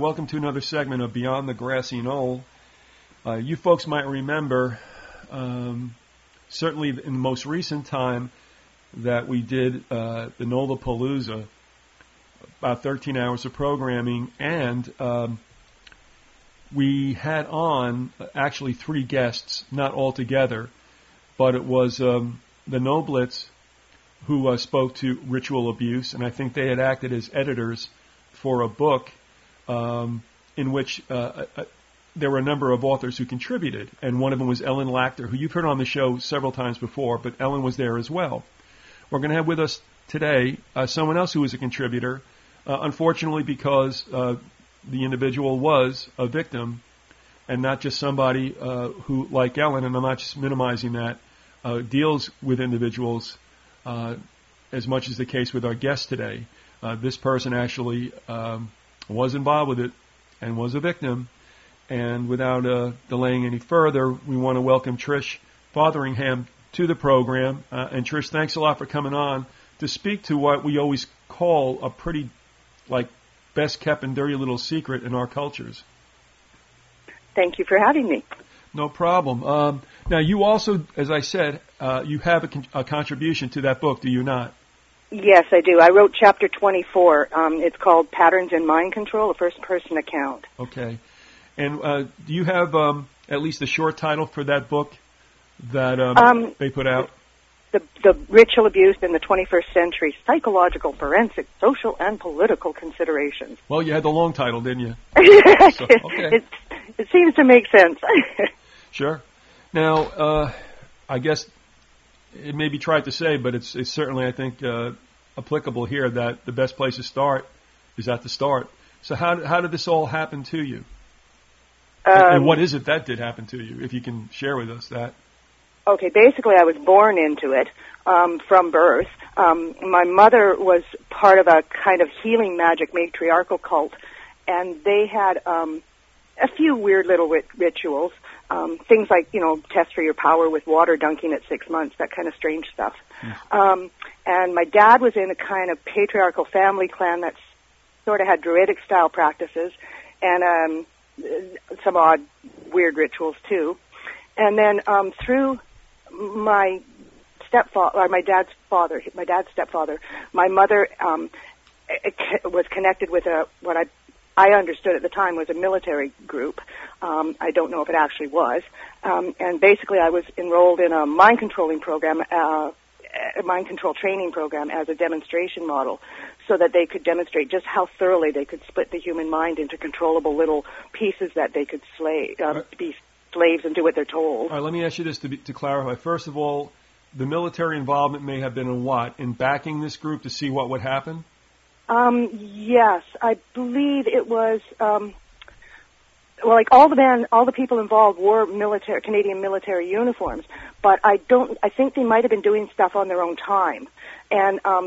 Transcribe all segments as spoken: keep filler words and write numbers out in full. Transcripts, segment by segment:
Welcome to another segment of Beyond the Grassy Knoll. Uh, you folks might remember, um, certainly in the most recent time that we did uh, the Nolapalooza, about thirteen hours of programming, and um, we had on actually three guests, not all together, but it was um, the Noblitz who uh, spoke to Ritual Abuse, and I think they had acted as editors for a book Um, in which uh, uh, there were a number of authors who contributed, and one of them was Ellen Lacter, who you've heard on the show several times before, but Ellen was there as well. We're going to have with us today uh, someone else who was a contributor, uh, unfortunately because uh, the individual was a victim and not just somebody uh, who, like Ellen, and I'm not just minimizing that, uh, deals with individuals uh, as much as the case with our guest today. Uh, this person actually Um, was involved with it and was a victim. And without uh, delaying any further, we want to welcome Trish Fotheringham to the program. Uh, and Trish, thanks a lot for coming on to speak to what we always call a pretty, like, best kept and dirty little secret in our cultures. Thank you for having me. No problem. Um, now, you also, as I said, uh, you have a, con a contribution to that book, do you not? Yes, I do. I wrote Chapter twenty-four. Um, it's called Patterns in Mind Control, a first-person account. Okay. And uh, do you have um, at least a short title for that book that um, um, they put out? The, the Ritual Abuse in the twenty-first Century, Psychological, Forensic, Social, and Political Considerations. Well, you had the long title, didn't you? So, okay. it, it seems to make sense. Sure. Now, uh, I guess it may be trite to say, but it's, it's certainly, I think, uh, applicable here that the best place to start is at the start. So how, how did this all happen to you? Um, and, and what is it that did happen to you, if you can share with us that? Okay, basically I was born into it um, from birth. Um, my mother was part of a kind of healing magic matriarchal cult, and they had um, a few weird little rit rituals. Um, things like, you know, test for your power with water dunking at six months, that kind of strange stuff. Mm. Um, and my dad was in a kind of patriarchal family clan that sort of had Druidic-style practices and um, some odd, weird rituals, too. And then um, through my stepfather, or my dad's father, my dad's stepfather, my mother um, was connected with a what I... I understood at the time was a military group. Um, I don't know if it actually was. Um, and basically I was enrolled in a mind controlling program, uh, a mind control training program as a demonstration model so that they could demonstrate just how thoroughly they could split the human mind into controllable little pieces that they could slay, uh, right. be slaves and do what they're told. All right, let me ask you this to, be, to clarify. First of all, the military involvement may have been in what? In backing this group to see what would happen? Um, yes, I believe it was, um, well, like all the men, all the people involved wore military, Canadian military uniforms, but I don't, I think they might have been doing stuff on their own time. And, um,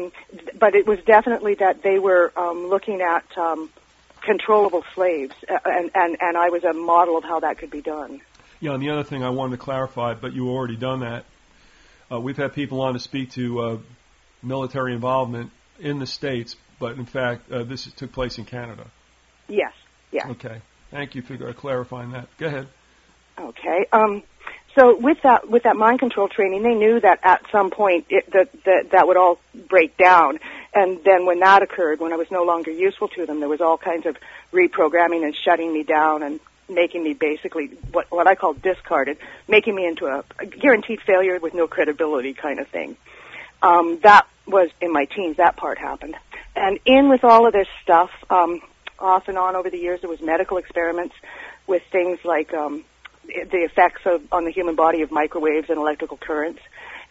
but it was definitely that they were, um, looking at, um, controllable slaves, and, and, and I was a model of how that could be done. Yeah, and the other thing I wanted to clarify, but you already done that. Uh, we've had people on to speak to, uh, military involvement in the States, but in fact, uh, this took place in Canada. Yes. Yeah. Okay. Thank you for clarifying that. Go ahead. Okay. Um, so with that, with that mind control training, they knew that at some point it, that, that that would all break down. And then when that occurred, when I was no longer useful to them, there was all kinds of reprogramming and shutting me down and making me basically what what I call discarded, making me into a, a guaranteed failure with no credibility kind of thing. Um, that was in my teens. That part happened. And in with all of this stuff, um, off and on over the years, there was medical experiments with things like um, the effects of, on the human body of microwaves and electrical currents,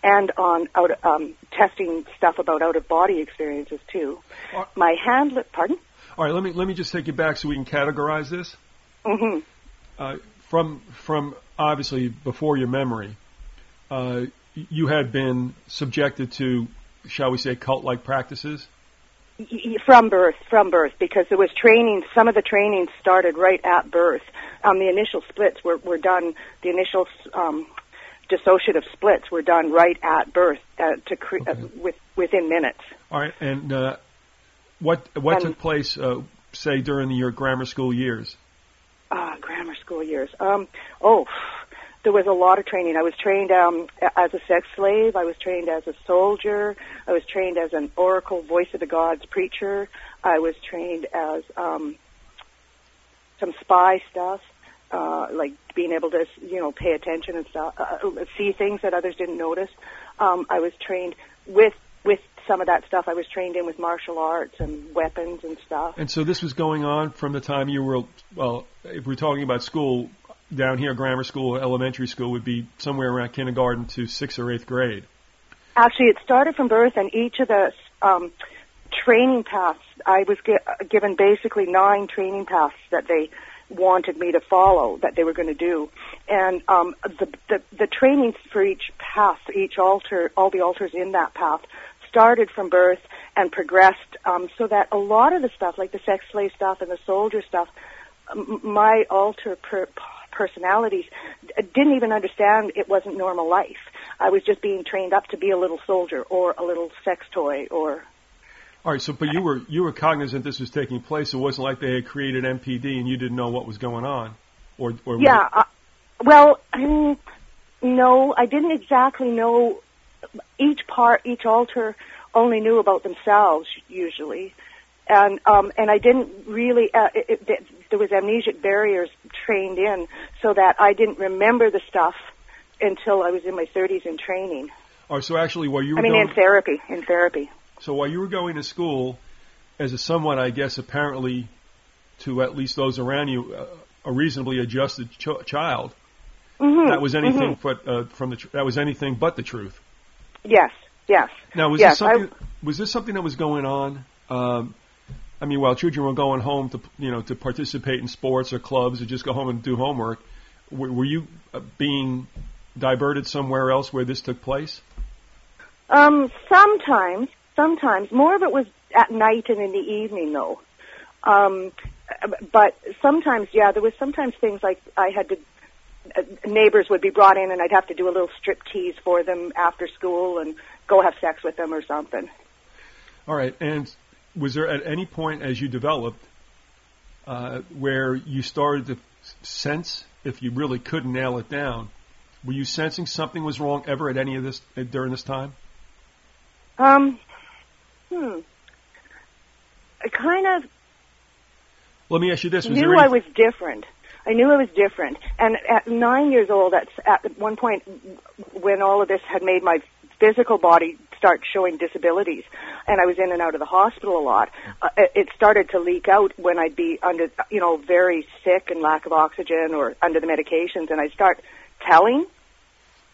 and on out, um, testing stuff about out-of-body experiences too. Uh, My handler, pardon? All right, let me let me just take you back so we can categorize this. Mm-hmm. Uh, from from obviously before your memory, uh, you had been subjected to, shall we say, cult-like practices. From birth, from birth, because there was training. Some of the training started right at birth. Um, the initial splits were, were done, the initial um, dissociative splits were done right at birth uh, to cre okay. uh, with, within minutes. All right, and uh, what, what um, took place uh, say, during your grammar school years? Ah, uh, grammar school years. Um, oh, there was a lot of training. I was trained um, as a sex slave. I was trained as a soldier. I was trained as an oracle, voice of the gods preacher. I was trained as um, some spy stuff, uh, like being able to, you know, pay attention and stuff, uh, see things that others didn't notice. Um, I was trained with with some of that stuff. I was trained in with martial arts and weapons and stuff. And so this was going on from the time you were, well, if we're talking about school, down here, grammar school, elementary school would be somewhere around kindergarten to sixth or eighth grade. Actually, it started from birth, and each of the um, training paths, I was gi- given basically nine training paths that they wanted me to follow, that they were going to do. And um, the, the, the trainings for each path, each altar, all the altars in that path, started from birth and progressed um, so that a lot of the stuff, like the sex slave stuff and the soldier stuff, m- my altar per- personalities didn't even understand it wasn't normal life. I was just being trained up to be a little soldier or a little sex toy or... All right, so but you were you were cognizant this was taking place. It wasn't like they had created M P D and you didn't know what was going on. Or, or yeah, what... uh, well, um, no, I didn't exactly know... Each part, each altar only knew about themselves, usually. And um, and I didn't really, uh, it, it, there was amnesic barriers trained in so that I didn't remember the stuff until I was in my thirties in training. Oh, so actually while you were I mean, going, in therapy, in therapy. So while you were going to school, as a somewhat, I guess, apparently to at least those around you, uh, a reasonably adjusted ch- child, mm-hmm. that was anything mm-hmm. but uh, from the tr- that was anything but the truth. Yes, yes. Now, was, yes, this something, I, was this something that was going on? Um, I mean, while children were going home to, you know, to participate in sports or clubs or just go home and do homework, were, were you being diverted somewhere else where this took place? Um, sometimes, sometimes. More of it was at night and in the evening, though. Um, but sometimes, yeah, there was sometimes things like I had to... Uh, neighbors would be brought in, and I'd have to do a little striptease for them after school and go have sex with them or something. All right. And was there at any point as you developed uh, where you started to sense, if you really could nail it down, were you sensing something was wrong ever at any of this uh, during this time? Um, hmm. I kind of. Let me ask you this: was knew there any... I was different. I knew I was different, and at nine years old, at, at one point when all of this had made my physical body start showing disabilities, and I was in and out of the hospital a lot, uh, it started to leak out when I'd be under, you know, very sick and lack of oxygen or under the medications, and I'd start telling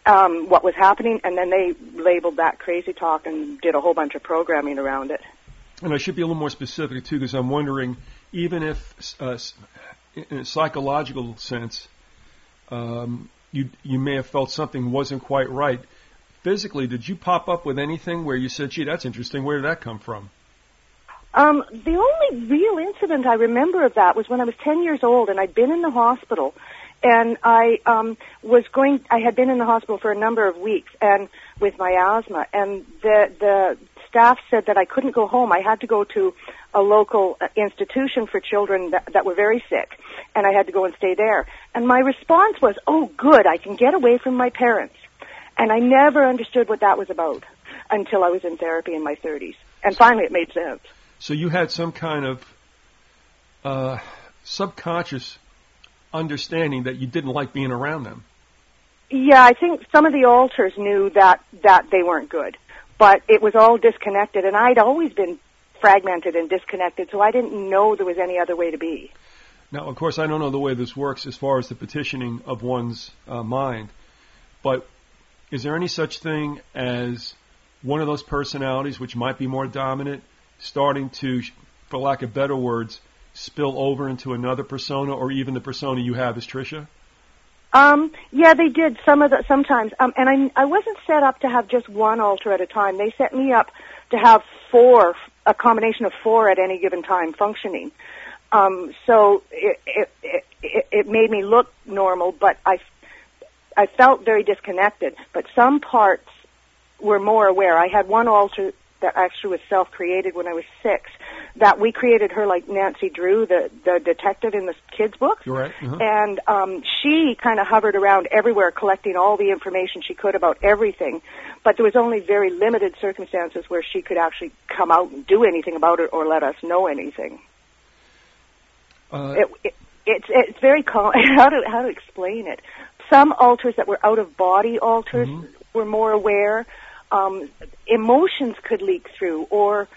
um, what was happening, and then they labeled that crazy talk and did a whole bunch of programming around it. And I should be a little more specific, too, because I'm wondering, even if... Uh, in a psychological sense, um, you you may have felt something wasn't quite right. Physically, did you pop up with anything where you said, gee, that's interesting, where did that come from? Um, the only real incident I remember of that was when I was ten years old, and I'd been in the hospital, and I um, was going, I had been in the hospital for a number of weeks and with my asthma, and the the staff said that I couldn't go home. I had to go to a local institution for children that, that were very sick, and I had to go and stay there. And my response was, oh, good, I can get away from my parents. And I never understood what that was about until I was in therapy in my thirties. And finally it made sense. So you had some kind of uh, subconscious understanding that you didn't like being around them. Yeah, I think some of the alters knew that, that they weren't good. But it was all disconnected, and I'd always been fragmented and disconnected, so I didn't know there was any other way to be. Now, of course, I don't know the way this works as far as the petitioning of one's uh, mind, but is there any such thing as one of those personalities, which might be more dominant, starting to, for lack of better words, spill over into another persona or even the persona you have as Tricia? Um, yeah, they did some of the, sometimes. Um, and I, I wasn't set up to have just one altar at a time. They set me up to have four, a combination of four at any given time functioning. Um, so it, it, it, it made me look normal, but I, I felt very disconnected. But some parts were more aware. I had one altar that actually was self-created when I was six, that we created her like Nancy Drew, the, the detective in the kids' books. You're right. Uh-huh. And um, she kind of hovered around everywhere collecting all the information she could about everything, but there was only very limited circumstances where she could actually come out and do anything about it or let us know anything. Uh, it, it, it's, it's very com- how to how to explain it. Some alters that were out-of-body alters mm-hmm. were more aware. Um, emotions could leak through, or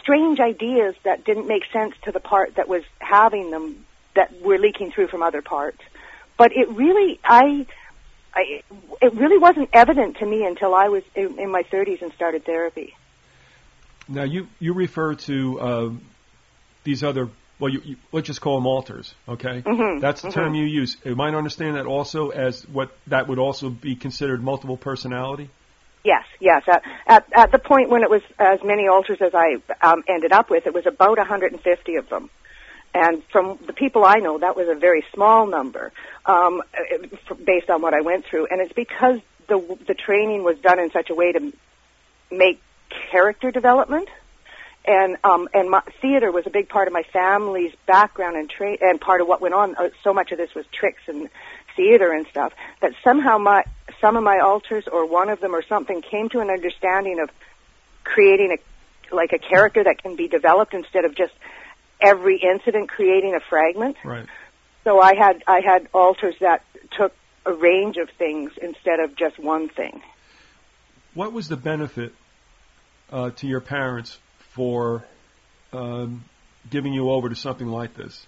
strange ideas that didn't make sense to the part that was having them that were leaking through from other parts. But it really, I, I it really wasn't evident to me until I was in, in my thirties and started therapy. Now, you, you refer to uh, these other, well, you, you, let's just call them alters, okay? Mm-hmm. That's the mm-hmm. term you use. Am I to understand that also as what that would also be considered multiple personality? Yes, yes. At, at, at the point when it was as many alters as I um, ended up with, it was about one hundred fifty of them. And from the people I know, that was a very small number um, based on what I went through. And it's because the, the training was done in such a way to make character development. And um, and my, theater was a big part of my family's background and, tra- and part of what went on. So much of this was tricks and theater and stuff, that somehow my some of my alters or one of them or something came to an understanding of creating a like a character that can be developed instead of just every incident creating a fragment. Right. So I had I had alters that took a range of things instead of just one thing. What was the benefit uh, to your parents for um, giving you over to something like this?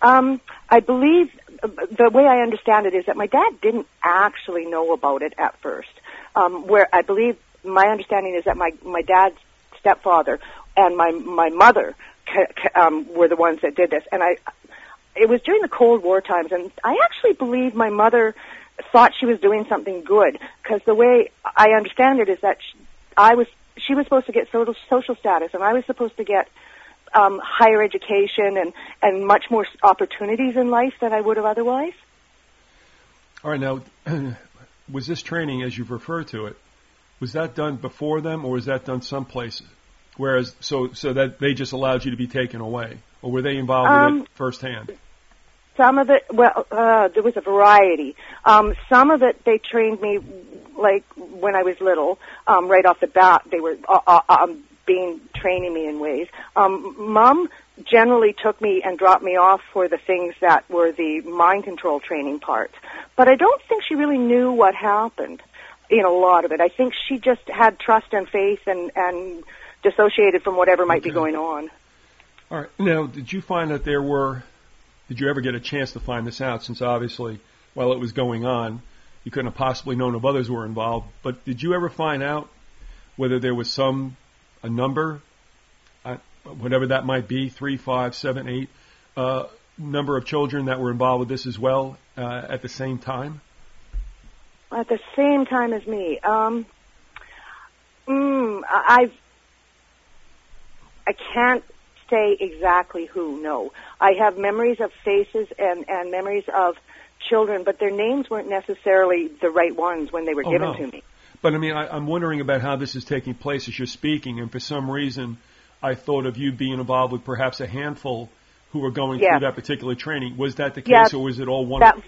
Um, I believe the way I understand it is that my dad didn't actually know about it at first. Um, where I believe my understanding is that my, my dad's stepfather and my my mother ca- ca- um, were the ones that did this. And I, it was during the Cold War times, and I actually believe my mother thought she was doing something good, because the way I understand it is that she, I was she was supposed to get social social status, and I was supposed to get Um, higher education and, and much more opportunities in life than I would have otherwise. All right, now, was this training, as you've referred to it, was that done before them, or was that done someplace? Whereas, so so that they just allowed you to be taken away, or were they involved um, with it firsthand? Some of it, well, uh, there was a variety. Um, some of it, they trained me, like when I was little, um, right off the bat, they were. Uh, um, being training me in ways. Um, Mom generally took me and dropped me off for the things that were the mind control training parts. But I don't think she really knew what happened in a lot of it. I think she just had trust and faith and, and dissociated from whatever might okay. be going on. All right. Now, did you find that there were, did you ever get a chance to find this out, since obviously while it was going on, you couldn't have possibly known if others were involved, but did you ever find out whether there was some a number, uh, whatever that might be, three, five, seven, eight, uh, number of children that were involved with this as well uh, at the same time? At the same time as me. Um, mm, I've, I can't say exactly who, no. I have memories of faces and, and memories of children, but their names weren't necessarily the right ones when they were oh, given no. to me. But, I mean, I, I'm wondering about how this is taking place as you're speaking, and for some reason I thought of you being involved with perhaps a handful who were going yeah. through that particular training. Was that the case, yeah, or was it all one? That, of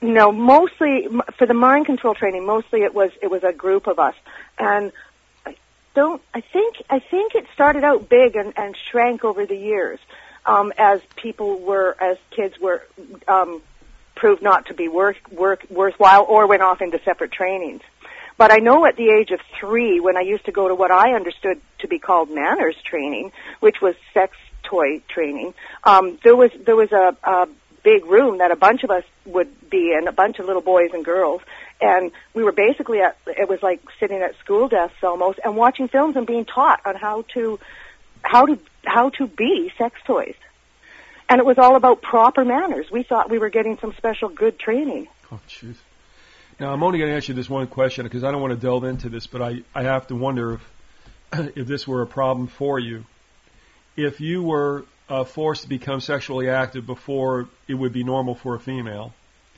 no, mostly, for the mind control training, mostly it was it was a group of us. And I don't, I think, I think it started out big and, and shrank over the years um, as people were, as kids were um, proved not to be worth, worth, worthwhile or went off into separate trainings. But I know at the age of three, when I used to go to what I understood to be called manners training, which was sex toy training, um, there was there was a, a big room that a bunch of us would be in, a bunch of little boys and girls, and we were basically at, it was like sitting at school desks almost and watching films and being taught on how to how to how to be sex toys, and it was all about proper manners. We thought we were getting some special good training. Oh, jeez. Now, I'm only going to ask you this one question because I don't want to delve into this, but I, I have to wonder if if this were a problem for you. If you were uh, forced to become sexually active before it would be normal for a female,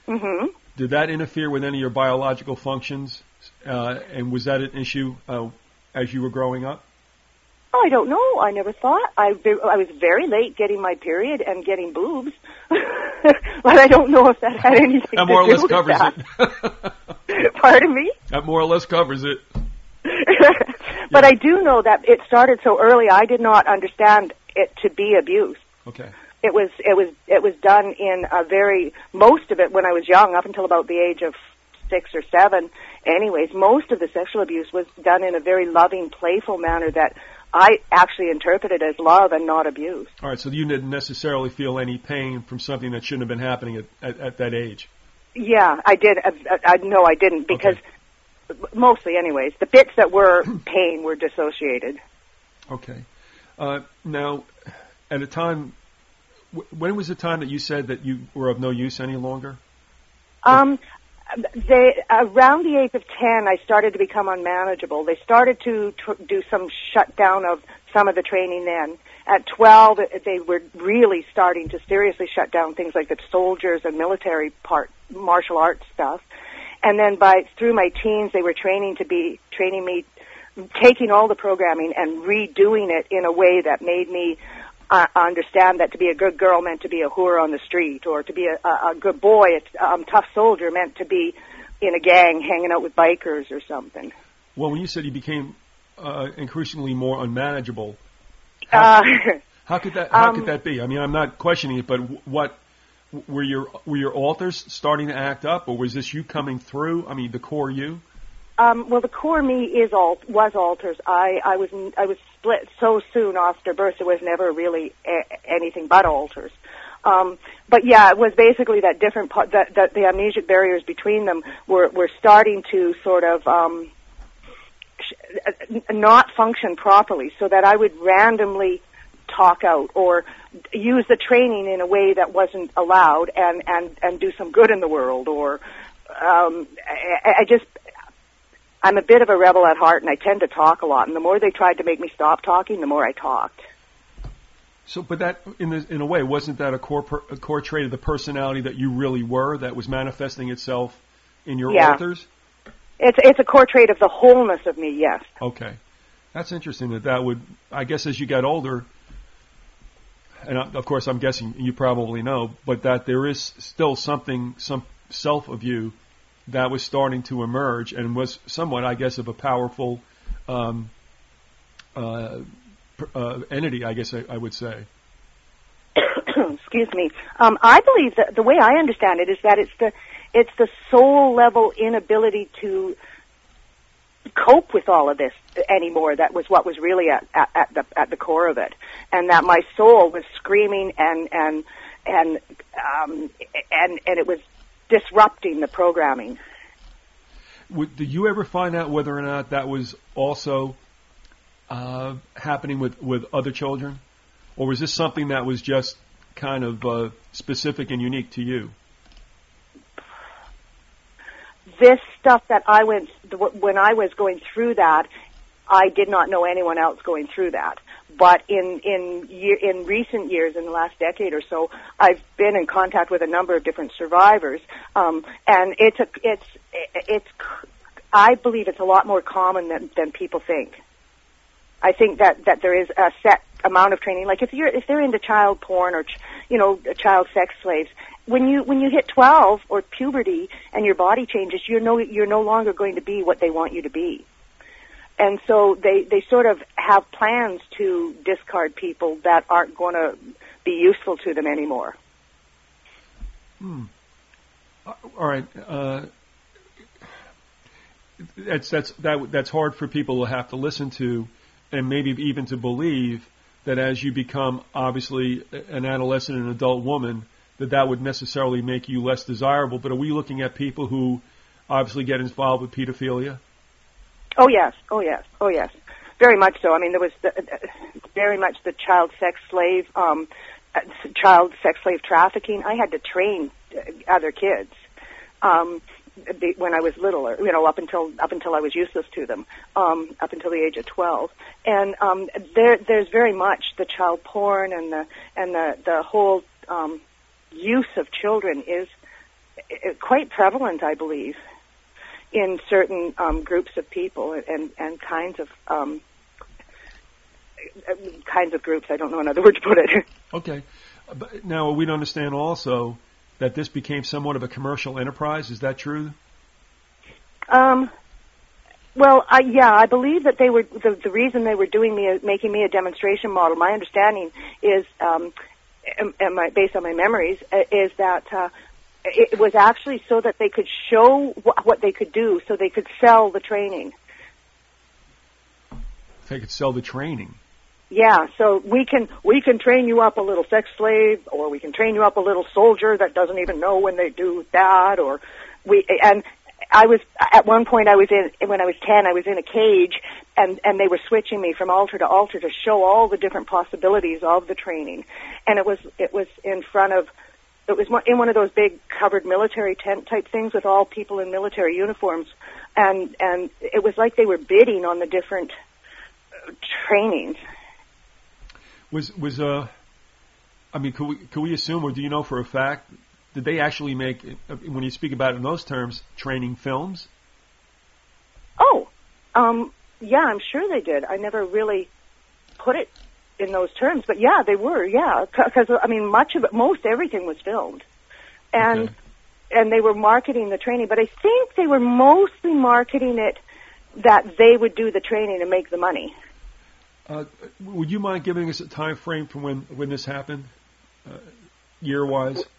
mm-hmm. did that interfere with any of your biological functions? Uh, and was that an issue uh, as you were growing up? Oh, I don't know. I never thought. I, I was very late getting my period and getting boobs. But I don't know if that had anything that to do with that. That more or less covers it. Pardon me? That more or less covers it. But yeah. I do know that it started so early, I did not understand it to be abuse. Okay. It was it was it was done in a very most of it when I was young, up until about the age of six or seven. Anyways, most of the sexual abuse was done in a very loving, playful manner that I actually interpreted as love and not abuse. All right, so you didn't necessarily feel any pain from something that shouldn't have been happening at, at, at that age. Yeah, I did. I, I, no, I didn't, because okay. mostly, anyways, the bits that were pain were dissociated. Okay. Uh, now, at a time, w when was the time that you said that you were of no use any longer? Um. They, around the age of ten, I started to become unmanageable. They started to tr do some shutdown of some of the training then. At twelve, they were really starting to seriously shut down things like the soldiers and military part, martial arts stuff. And then by through my teens, they were training to be training me, taking all the programming and redoing it in a way that made me Uh, understand that to be a good girl meant to be a whore on the street, or to be a, a, a good boy, a um, tough soldier meant to be in a gang hanging out with bikers or something. Well, when you said you became uh, increasingly more unmanageable, how, uh, how could that how um, could that be? I mean, I'm not questioning it, but what were your were your alters starting to act up, or was this you coming through? I mean, the core you. Um, well, the core me is alt was alters. I, I was I was split so soon after birth. It was never really a anything but alters. Um, but yeah, it was basically that different that, that the amnesic barriers between them were were starting to sort of um, sh not function properly, so that I would randomly talk out or use the training in a way that wasn't allowed, and and and do some good in the world, or um, I, I just. I'm a bit of a rebel at heart, and I tend to talk a lot. And the more they tried to make me stop talking, the more I talked. So, but that, in, the, in a way, wasn't that a core, per, a core trait of the personality that you really were, that was manifesting itself in your yeah. alters? It's, it's a core trait of the wholeness of me, yes. Okay. That's interesting that that would, I guess as you got older, and of course I'm guessing you probably know, but that there is still something, some self of you that was starting to emerge and was somewhat, I guess, of a powerful um, uh, uh, entity, I guess I, I would say. Excuse me. Um, I believe that the way I understand it is that it's the, it's the soul-level inability to cope with all of this anymore. That was what was really at, at, at, the, at the core of it, and that my soul was screaming and, and, and, um, and, and it was disrupting the programming. Would, did you ever find out whether or not that was also uh, happening with, with other children? Or was this something that was just kind of uh, specific and unique to you? This stuff that I went, when I was going through that, I did not know anyone else going through that. But in in year, in recent years, in the last decade or so, I've been in contact with a number of different survivors, um, and it's a it's it's I believe it's a lot more common than than people think. I think that that there is a set amount of training. Like if you're if they're into child porn or ch you know child sex slaves, when you when you hit twelve or puberty and your body changes, you're no you're no longer going to be what they want you to be. And so they, they sort of have plans to discard people that aren't going to be useful to them anymore. Hmm. All right. Uh, that's, that's, that, that's hard for people to have to listen to, and maybe even to believe that as you become obviously an adolescent and adult woman, that that would necessarily make you less desirable. But are we looking at people who obviously get involved with pedophilia? Oh, yes. Oh, yes. Oh, yes. Very much so. I mean, there was the, uh, very much the child sex slave, um, uh, child sex slave trafficking. I had to train other kids um, when I was little, or, you know, up until up until I was useless to them, um, up until the age of twelve. And um, there, there's very much the child porn and the and the the whole um, use of children is quite prevalent, I believe. in certain um, groups of people and, and kinds of um, kinds of groups. I don't know another word to put it. Okay. But now, we understand also that this became somewhat of a commercial enterprise. Is that true? Um. Well, I, yeah, I believe that they were the, the reason they were doing me making me a demonstration model. My understanding is, um, and my, based on my memories, is that uh, it was actually so that they could show wh- what they could do, so they could sell the training. They could sell the training. Yeah, so we can we can train you up a little sex slave, or we can train you up a little soldier that doesn't even know when they do that, or we and. I was, at one point I was in, when I was ten, I was in a cage, and, and they were switching me from altar to altar to show all the different possibilities of the training. And it was, it was in front of, it was in one of those big covered military tent type things with all people in military uniforms. And, and it was like they were bidding on the different trainings. Was, was, uh, I mean, could we, could we assume, or do you know for a fact, did they actually make, when you speak about it in those terms, training films? Oh, um, yeah, I'm sure they did. I never really put it in those terms, but yeah, they were, yeah. Because, I mean, much of it, most everything was filmed. And okay. and they were marketing the training, but I think they were mostly marketing it that they would do the training and make the money. Uh, would you mind giving us a time frame from when, when this happened, uh, year-wise? W-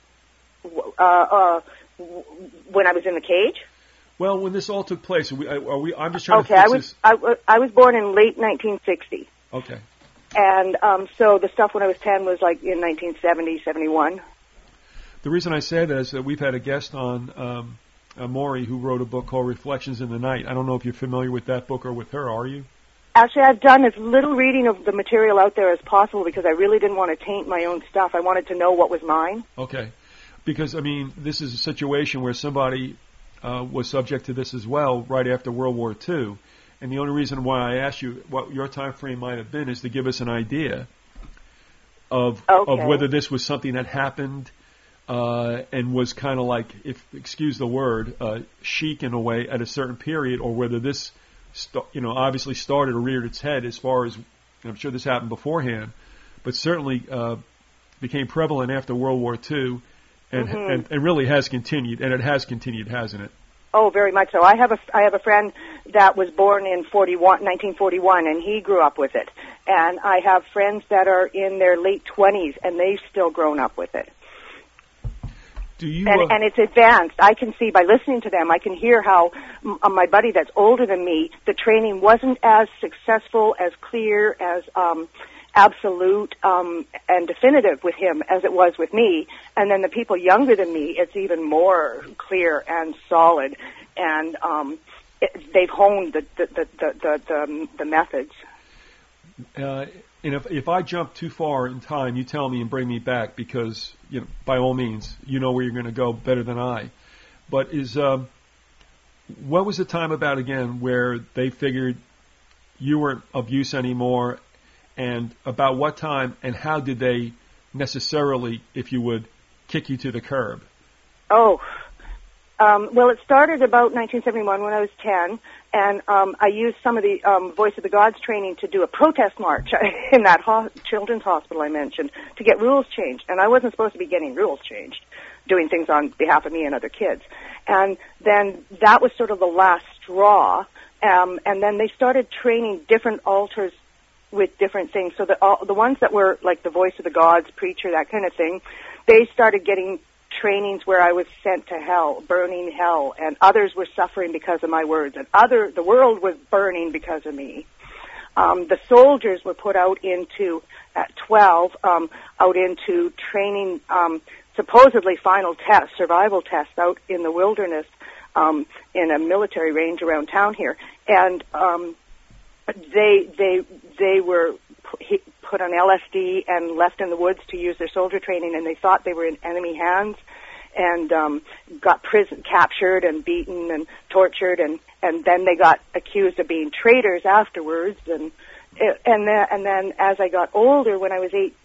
Uh, uh, when I was in the cage? Well, when this all took place, are we, are we, I'm just trying okay, to fix I was, this. I, w- I was born in late nineteen sixty. Okay. And um, so the stuff when I was ten was like in nineteen seventy, seventy-one. The reason I say that is that we've had a guest on, um, uh, Maury, who wrote a book called Reflections in the Night. I don't know if you're familiar with that book or with her, are you? Actually, I've done as little reading of the material out there as possible because I really didn't want to taint my own stuff. I wanted to know what was mine. Okay. Because, I mean, this is a situation where somebody uh, was subject to this as well right after World War Two. And the only reason why I asked you what your time frame might have been is to give us an idea of okay. of whether this was something that happened uh, and was kind of like, if excuse the word, uh, chic in a way at a certain period, or whether this, st- you know, obviously started or reared its head as far as, and I'm sure this happened beforehand, but certainly uh, became prevalent after World War Two. And, mm-hmm. and and really has continued, and it has continued, hasn't it? Oh, very much so. I have a I have a friend that was born in nineteen forty-one, and he grew up with it. And I have friends that are in their late twenties, and they've still grown up with it. Do you? And, uh, and it's advanced. I can see by listening to them. I can hear how m- my buddy that's older than me, the training wasn't as successful, as clear, as um, absolute um, and definitive with him as it was with me, and then the people younger than me, it's even more clear and solid, and um, it, they've honed the the the the, the, the methods. Uh, and if if I jump too far in time, you tell me and bring me back, because you know, by all means, you know where you're going to go better than I. But is um, what was the time about again where they figured you weren't of use anymore? And about what time and how did they necessarily, if you would, kick you to the curb? Oh, um, well, it started about nineteen seventy-one when I was ten, and um, I used some of the um, Voice of the Gods training to do a protest march in that ho- children's hospital I mentioned to get rules changed. And I wasn't supposed to be getting rules changed, doing things on behalf of me and other kids. And then that was sort of the last straw, um, and then they started training different altars with different things. So the, all, the ones that were like the Voice of the Gods, preacher, that kind of thing, they started getting trainings where I was sent to hell, burning hell, and others were suffering because of my words, and other the world was burning because of me. Um, the soldiers were put out into, at twelve, um, out into training, um, supposedly final tests, survival tests out in the wilderness, um, in a military range around town here. And um They they they were put on L S D and left in the woods to use their soldier training, and they thought they were in enemy hands, and um, got prison captured and beaten and tortured, and, and then they got accused of being traitors afterwards, and and then, and then as I got older, when I was eight,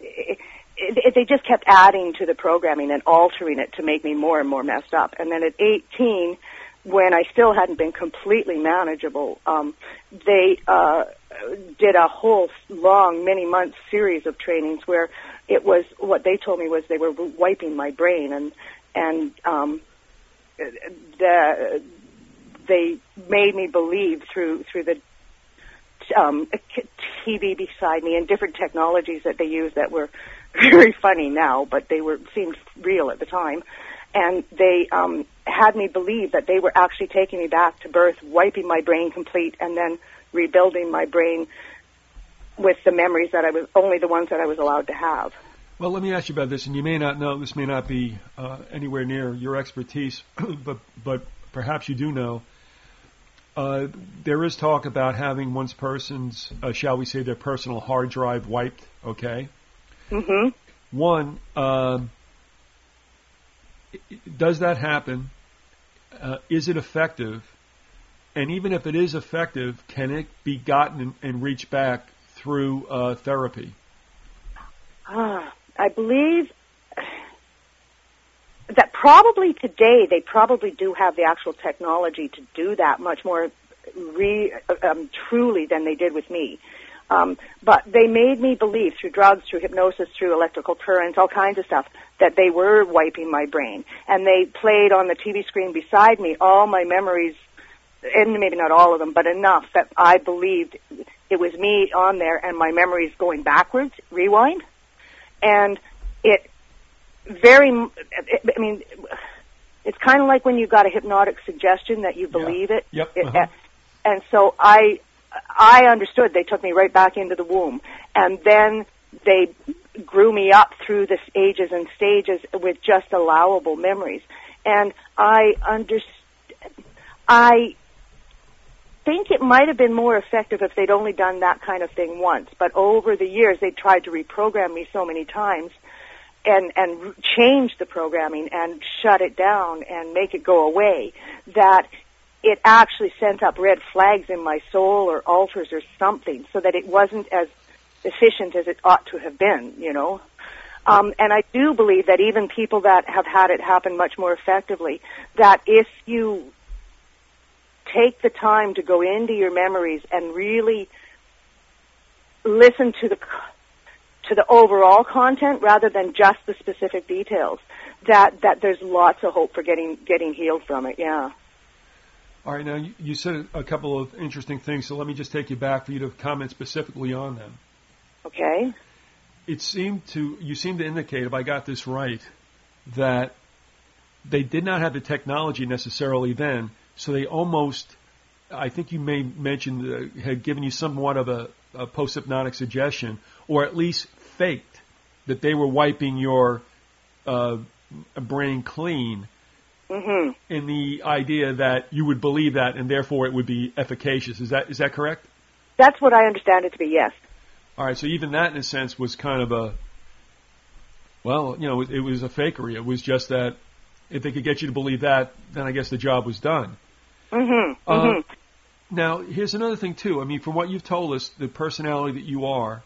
it, it, they just kept adding to the programming and altering it to make me more and more messed up, and then at eighteen. when I still hadn't been completely manageable, um, they uh, did a whole long, many-month series of trainings where it was, what they told me was they were wiping my brain, and and um, the, they made me believe through through the um, T V beside me and different technologies that they used that were very funny now, but they were seemed real at the time. And they um, had me believe that they were actually taking me back to birth, wiping my brain complete, and then rebuilding my brain with the memories that I was, only the ones that I was allowed to have. Well, let me ask you about this, and you may not know, this may not be uh, anywhere near your expertise, but, but perhaps you do know. Uh, there is talk about having one's person's, uh, shall we say, their personal hard drive wiped, okay? Mm-hmm. One, um... does that happen? Uh, is it effective? And even if it is effective, can it be gotten and, and reached back through uh, therapy? Uh, I believe that probably today they probably do have the actual technology to do that much more re, um, truly than they did with me. Um, but they made me believe through drugs, through hypnosis, through electrical currents, all kinds of stuff, that they were wiping my brain. And they played on the T V screen beside me all my memories, and maybe not all of them, but enough that I believed it was me on there and my memories going backwards, rewind. And it very, I mean, it's kind of like when you got a hypnotic suggestion that you believe yeah. it. Yep. it uh-huh. And so I... I understood. They took me right back into the womb, and then they grew me up through the ages and stages with just allowable memories. And I underst- I think it might have been more effective if they'd only done that kind of thing once. But over the years, they tried to reprogram me so many times, and and change the programming and shut it down and make it go away. That. It actually sent up red flags in my soul or altars or something, so that it wasn't as efficient as it ought to have been, you know. Um, and I do believe that even people that have had it happen much more effectively, that if you take the time to go into your memories and really listen to the to the overall content rather than just the specific details, that, that there's lots of hope for getting getting healed from it, yeah. All right, now you said a couple of interesting things, so let me just take you back for you to comment specifically on them. Okay. It seemed to, you seemed to indicate, if I got this right, that they did not have the technology necessarily then, so they almost, I think you may mention, uh, had given you somewhat of a, a post-hypnotic suggestion, or at least faked that they were wiping your uh, brain clean. Mm-hmm. In the idea that you would believe that, and therefore it would be efficacious. Is that is that correct? That's what I understand it to be, yes. All right, so even that, in a sense, was kind of a, well, you know, it was a fakery. It was just that if they could get you to believe that, then I guess the job was done. Mm-hmm. Um, mm-hmm. Now, here's another thing, too. I mean, from what you've told us, the personality that you are,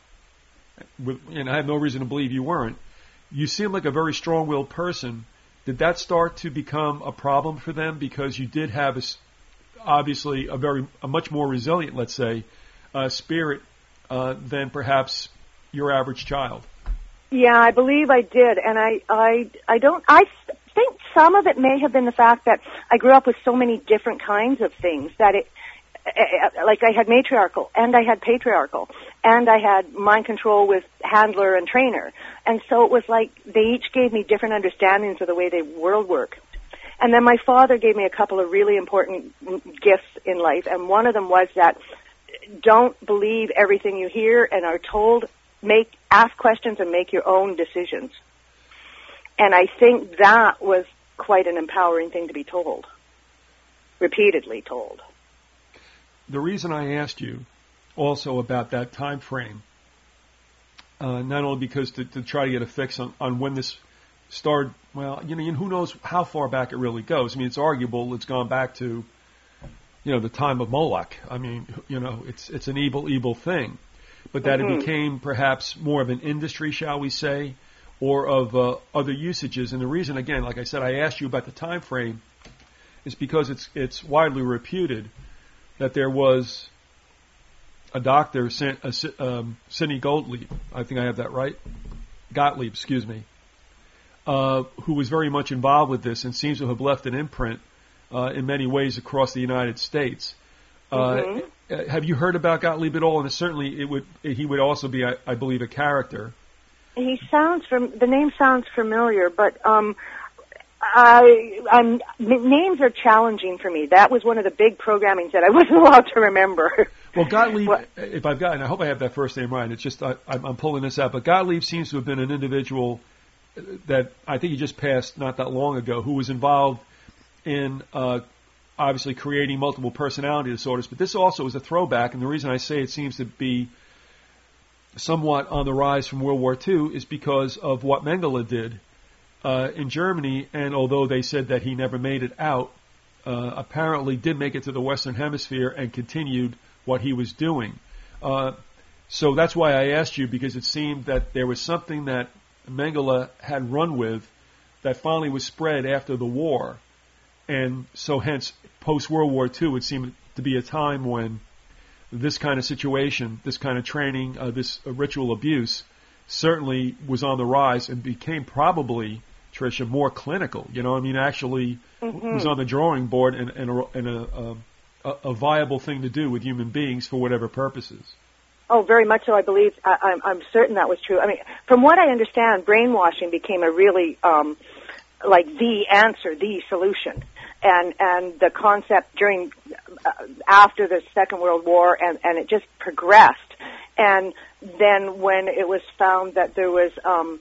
and I have no reason to believe you weren't, you seem like a very strong-willed person. Did that start to become a problem for them because you did have, a, obviously, a very a much more resilient, let's say, uh, spirit uh, than perhaps your average child? Yeah, I believe I did, and I I I don't I think some of it may have been the fact that I grew up with so many different kinds of things that it. Like I had matriarchal, and I had patriarchal, and I had mind control with handler and trainer. And so it was like they each gave me different understandings of the way the world worked. And then my father gave me a couple of really important gifts in life, and one of them was that don't believe everything you hear and are told. Make ask questions and make your own decisions. And I think that was quite an empowering thing to be told, repeatedly told. The reason I asked you also about that time frame, uh, not only because to, to try to get a fix on, on when this started, well, you know, and who knows how far back it really goes. I mean, it's arguable it's gone back to, you know, the time of Moloch. I mean, you know, it's it's an evil, evil thing. But that mm-hmm. it became perhaps more of an industry, shall we say, or of uh, other usages. And the reason, again, like I said, I asked you about the time frame is because it's it's widely reputed that there was a doctor, um, Sidney Gottlieb, I think I have that right, Gottlieb, excuse me, uh, who was very much involved with this and seems to have left an imprint uh, in many ways across the United States. Mm-hmm. Uh, have you heard about Gottlieb at all? And certainly, it would he would also be, I, I believe, a character. He sounds from the name sounds familiar, but um, I I'm, names are challenging for me. That was one of the big programmings that I wasn't allowed to remember. Well, Gottlieb, well, if I've gotten, I hope I have that first name right. It's just I, I'm pulling this out, but Gottlieb seems to have been an individual that I think he just passed not that long ago, who was involved in. Uh, obviously creating multiple personality disorders, but this also is a throwback, and the reason I say it seems to be somewhat on the rise from World War Two is because of what Mengele did uh, in Germany, and although they said that he never made it out, uh, apparently did make it to the Western Hemisphere and continued what he was doing. Uh, so that's why I asked you, because it seemed that there was something that Mengele had run with that finally was spread after the war. And so hence, post-World War Two would seem to be a time when this kind of situation, this kind of training, uh, this uh, ritual abuse certainly was on the rise and became probably, Tricia, more clinical. You know, I mean, actually mm-hmm. was on the drawing board and, and, a, and a, a, a viable thing to do with human beings for whatever purposes. Oh, very much so, I believe. I, I'm, I'm certain that was true. I mean, from what I understand, brainwashing became a really, um, like, the answer, the solution. And, and the concept during, uh, after the Second World War, and, and it just progressed. And then when it was found that there was, um,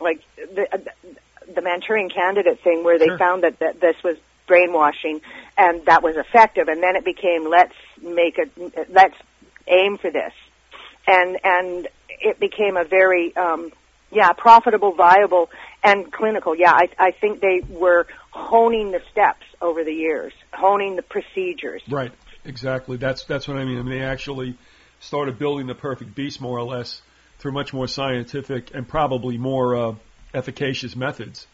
like, the, uh, the Manchurian Candidate thing, where they sure. found that, that this was brainwashing, and that was effective, and then it became, let's make a, let's aim for this. And, and it became a very, um, yeah, profitable, viable, and clinical. Yeah, I, I think they were honing the steps over the years, honing the procedures. Right, exactly. That's that's what I mean. I mean, they actually started building the perfect beast, more or less, through much more scientific and probably more uh, efficacious methods.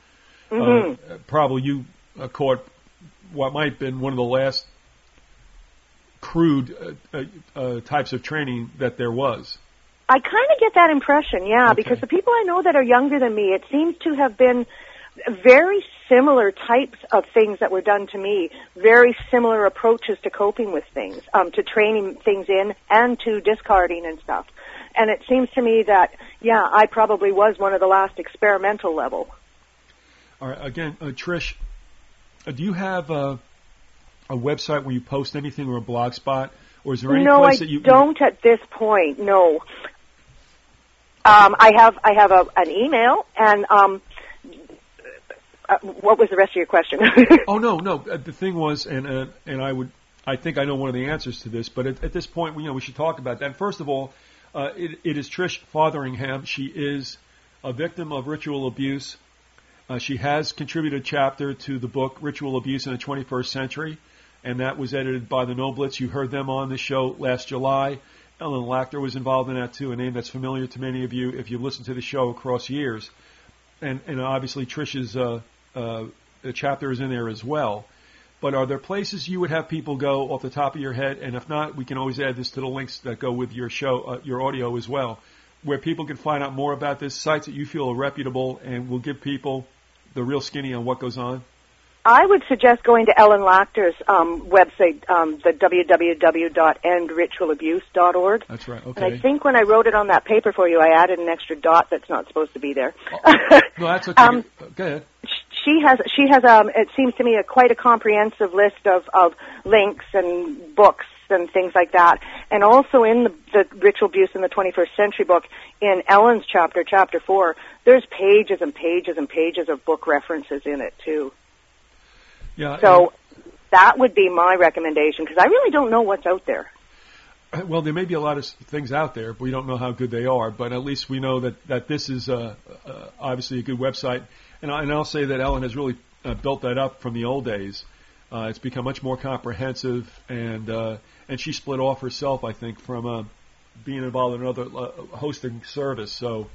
Mm-hmm. Uh, probably you uh, caught what might have been one of the last crude uh, uh, types of training that there was. I kind of get that impression, yeah, okay. Because the people I know that are younger than me, it seems to have been very similar types of things that were done to me, very similar approaches to coping with things, um, to training things in and to discarding and stuff. And it seems to me that, yeah, I probably was one of the last experimental level. All right, again, uh, Trish, uh, do you have a, a website where you post anything or a blog spot? Or is there any no, place I that you, don't you... at this point, no. Um, I have I have a, an email, and um, uh, what was the rest of your question? oh no, no. Uh, the thing was, and uh, and I would, I think I know one of the answers to this, but at, at this point, you know, we should talk about that. And first of all, uh, it, it is Trish Fotheringham. She is a victim of ritual abuse. Uh, she has contributed a chapter to the book Ritual Abuse in the twenty-first century, and that was edited by the Noblitz. You heard them on the show last July. Ellen Lacter was involved in that too, a name that's familiar to many of you if you've listened to the show across years. And, and obviously Trish's uh, uh, chapter is in there as well. But are there places you would have people go off the top of your head? And if not, we can always add this to the links that go with your show, uh, your audio as well, where people can find out more about this, sites that you feel are reputable and will give people the real skinny on what goes on? I would suggest going to Ellen Lacter's um, website, um, the w w w dot end ritual abuse dot org. That's right, okay. And I think when I wrote it on that paper for you, I added an extra dot that's not supposed to be there. Oh, no, that's okay. um, Go ahead. She has, she has um, it seems to me, a quite a comprehensive list of, of links and books and things like that. And also in the, the Ritual Abuse in the twenty-first century book, in Ellen's chapter, chapter four, there's pages and pages and pages of book references in it, too. Yeah, so and, that would be my recommendation, because I really don't know what's out there. Well, there may be a lot of things out there, but we don't know how good they are. But at least we know that, that this is uh, uh, obviously a good website. And, I, and I'll say that Ellen has really uh, built that up from the old days. Uh, it's become much more comprehensive, and uh, and she split off herself, I think, from uh, being involved in another uh, hosting service. So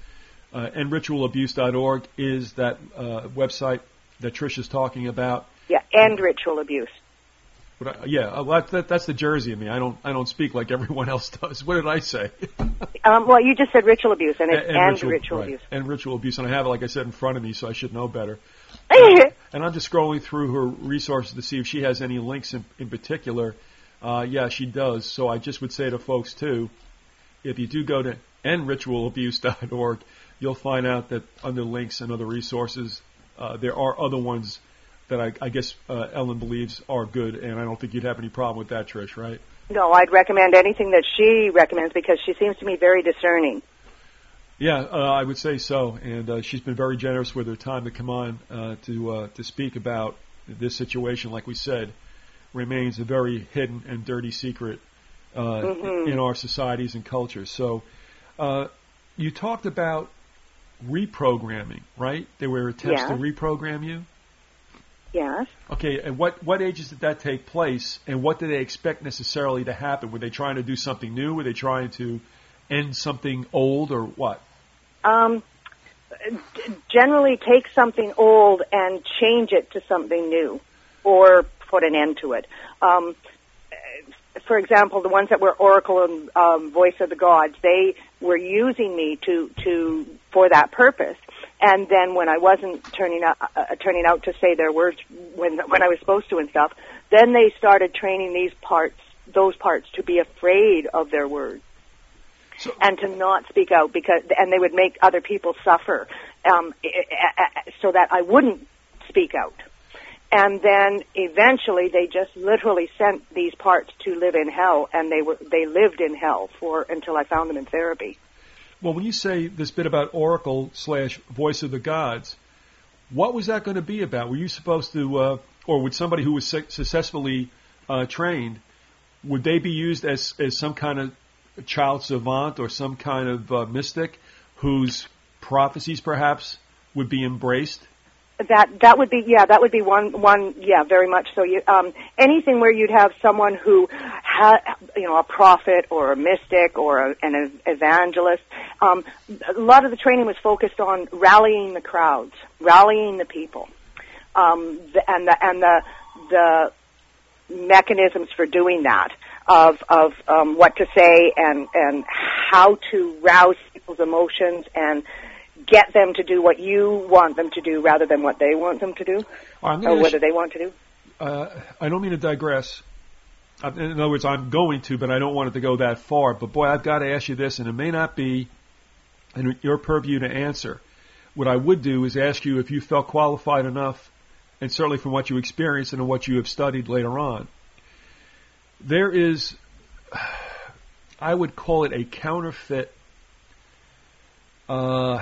uh, and ritual abuse dot org is that uh, website that Trish is talking about. Yeah, and ritual abuse. But I, yeah, I, that, that's the Jersey in me. I don't, I don't speak like everyone else does. What did I say? um, well, you just said ritual abuse, and it's and, and ritual, ritual right, abuse. And ritual abuse, and I have it, like I said, in front of me, so I should know better. uh, and I'm just scrolling through her resources to see if she has any links in, in particular. Uh, yeah, she does. So I just would say to folks, too, if you do go to end ritual abuse dot org, you'll find out that under links and other resources, uh, there are other ones that I, I guess uh, Ellen believes are good, and I don't think you'd have any problem with that, Trish, right? No, I'd recommend anything that she recommends because she seems to me very discerning. Yeah, uh, I would say so, and uh, she's been very generous with her time to come on uh, to uh, to speak about this situation. Like we said, remains a very hidden and dirty secret uh, mm-hmm. in our societies and cultures. So uh, you talked about reprogramming, right? There were attempts yeah. to reprogram you? Yes. Okay, and what, what ages did that take place, and what did they expect necessarily to happen? Were they trying to do something new? Were they trying to end something old, or what? Um, generally take something old and change it to something new, or put an end to it. Um, for example, the ones that were Oracle and um, Voice of the Gods, they were using me to, to for that purpose. And then when I wasn't turning out, uh, turning out to say their words when when I was supposed to and stuff, then they started training these parts, those parts, to be afraid of their words so, and to not speak out because, and they would make other people suffer, um, so that I wouldn't speak out. And then eventually they just literally sent these parts to live in hell, and they were they lived in hell for until I found them in therapy. Well, when you say this bit about Oracle slash Voice of the Gods, what was that going to be about? Were you supposed to, uh, or would somebody who was su- successfully uh, trained, would they be used as, as some kind of child savant or some kind of uh, mystic whose prophecies perhaps would be embraced? That that would be yeah that would be one one yeah very much so you um anything where you'd have someone who had you know a prophet or a mystic or a, an evangelist. Um a lot of the training was focused on rallying the crowds, rallying the people, um the, and the and the the mechanisms for doing that, of of um what to say and and how to rouse people's emotions and get them to do what you want them to do rather than what they want them to do, or whether sh- they want to do. Uh, I don't mean to digress. In other words, I'm going to, but I don't want it to go that far. But, boy, I've got to ask you this, and it may not be in your purview to answer. What I would do is ask you if you felt qualified enough, and certainly from what you experienced and what you have studied later on. There is, I would call it a counterfeit Uh,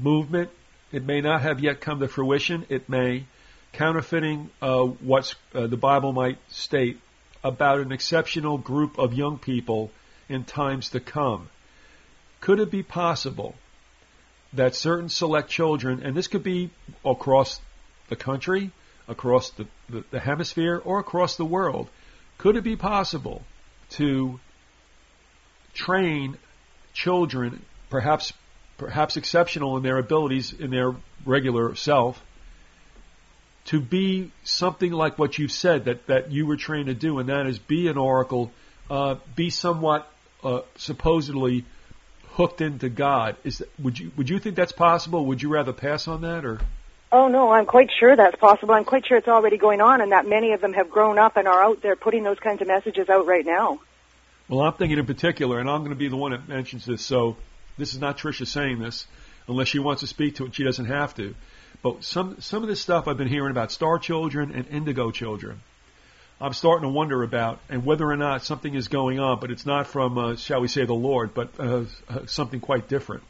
movement. It may not have yet come to fruition. It may. Counterfeiting uh, what uh, the Bible might state about an exceptional group of young people in times to come. Could it be possible that certain select children, and this could be across the country, across the, the, the hemisphere, or across the world, could it be possible to train children, perhaps perhaps exceptional in their abilities, in their regular self, to be something like what you've said that, that you were trained to do, and that is be an oracle, uh, be somewhat uh, supposedly hooked into God. Is that, would you would you think that's possible? Would you rather pass on that? Or? Oh, no, I'm quite sure that's possible. I'm quite sure it's already going on, and that many of them have grown up and are out there putting those kinds of messages out right now. Well, I'm thinking in particular, and I'm going to be the one that mentions this, so... This is not Tricia saying this, unless she wants to speak to it. She doesn't have to. But some some of this stuff I've been hearing about star children and indigo children, I'm starting to wonder about, and whether or not something is going on, but it's not from, uh, shall we say, the Lord, but uh, something quite different.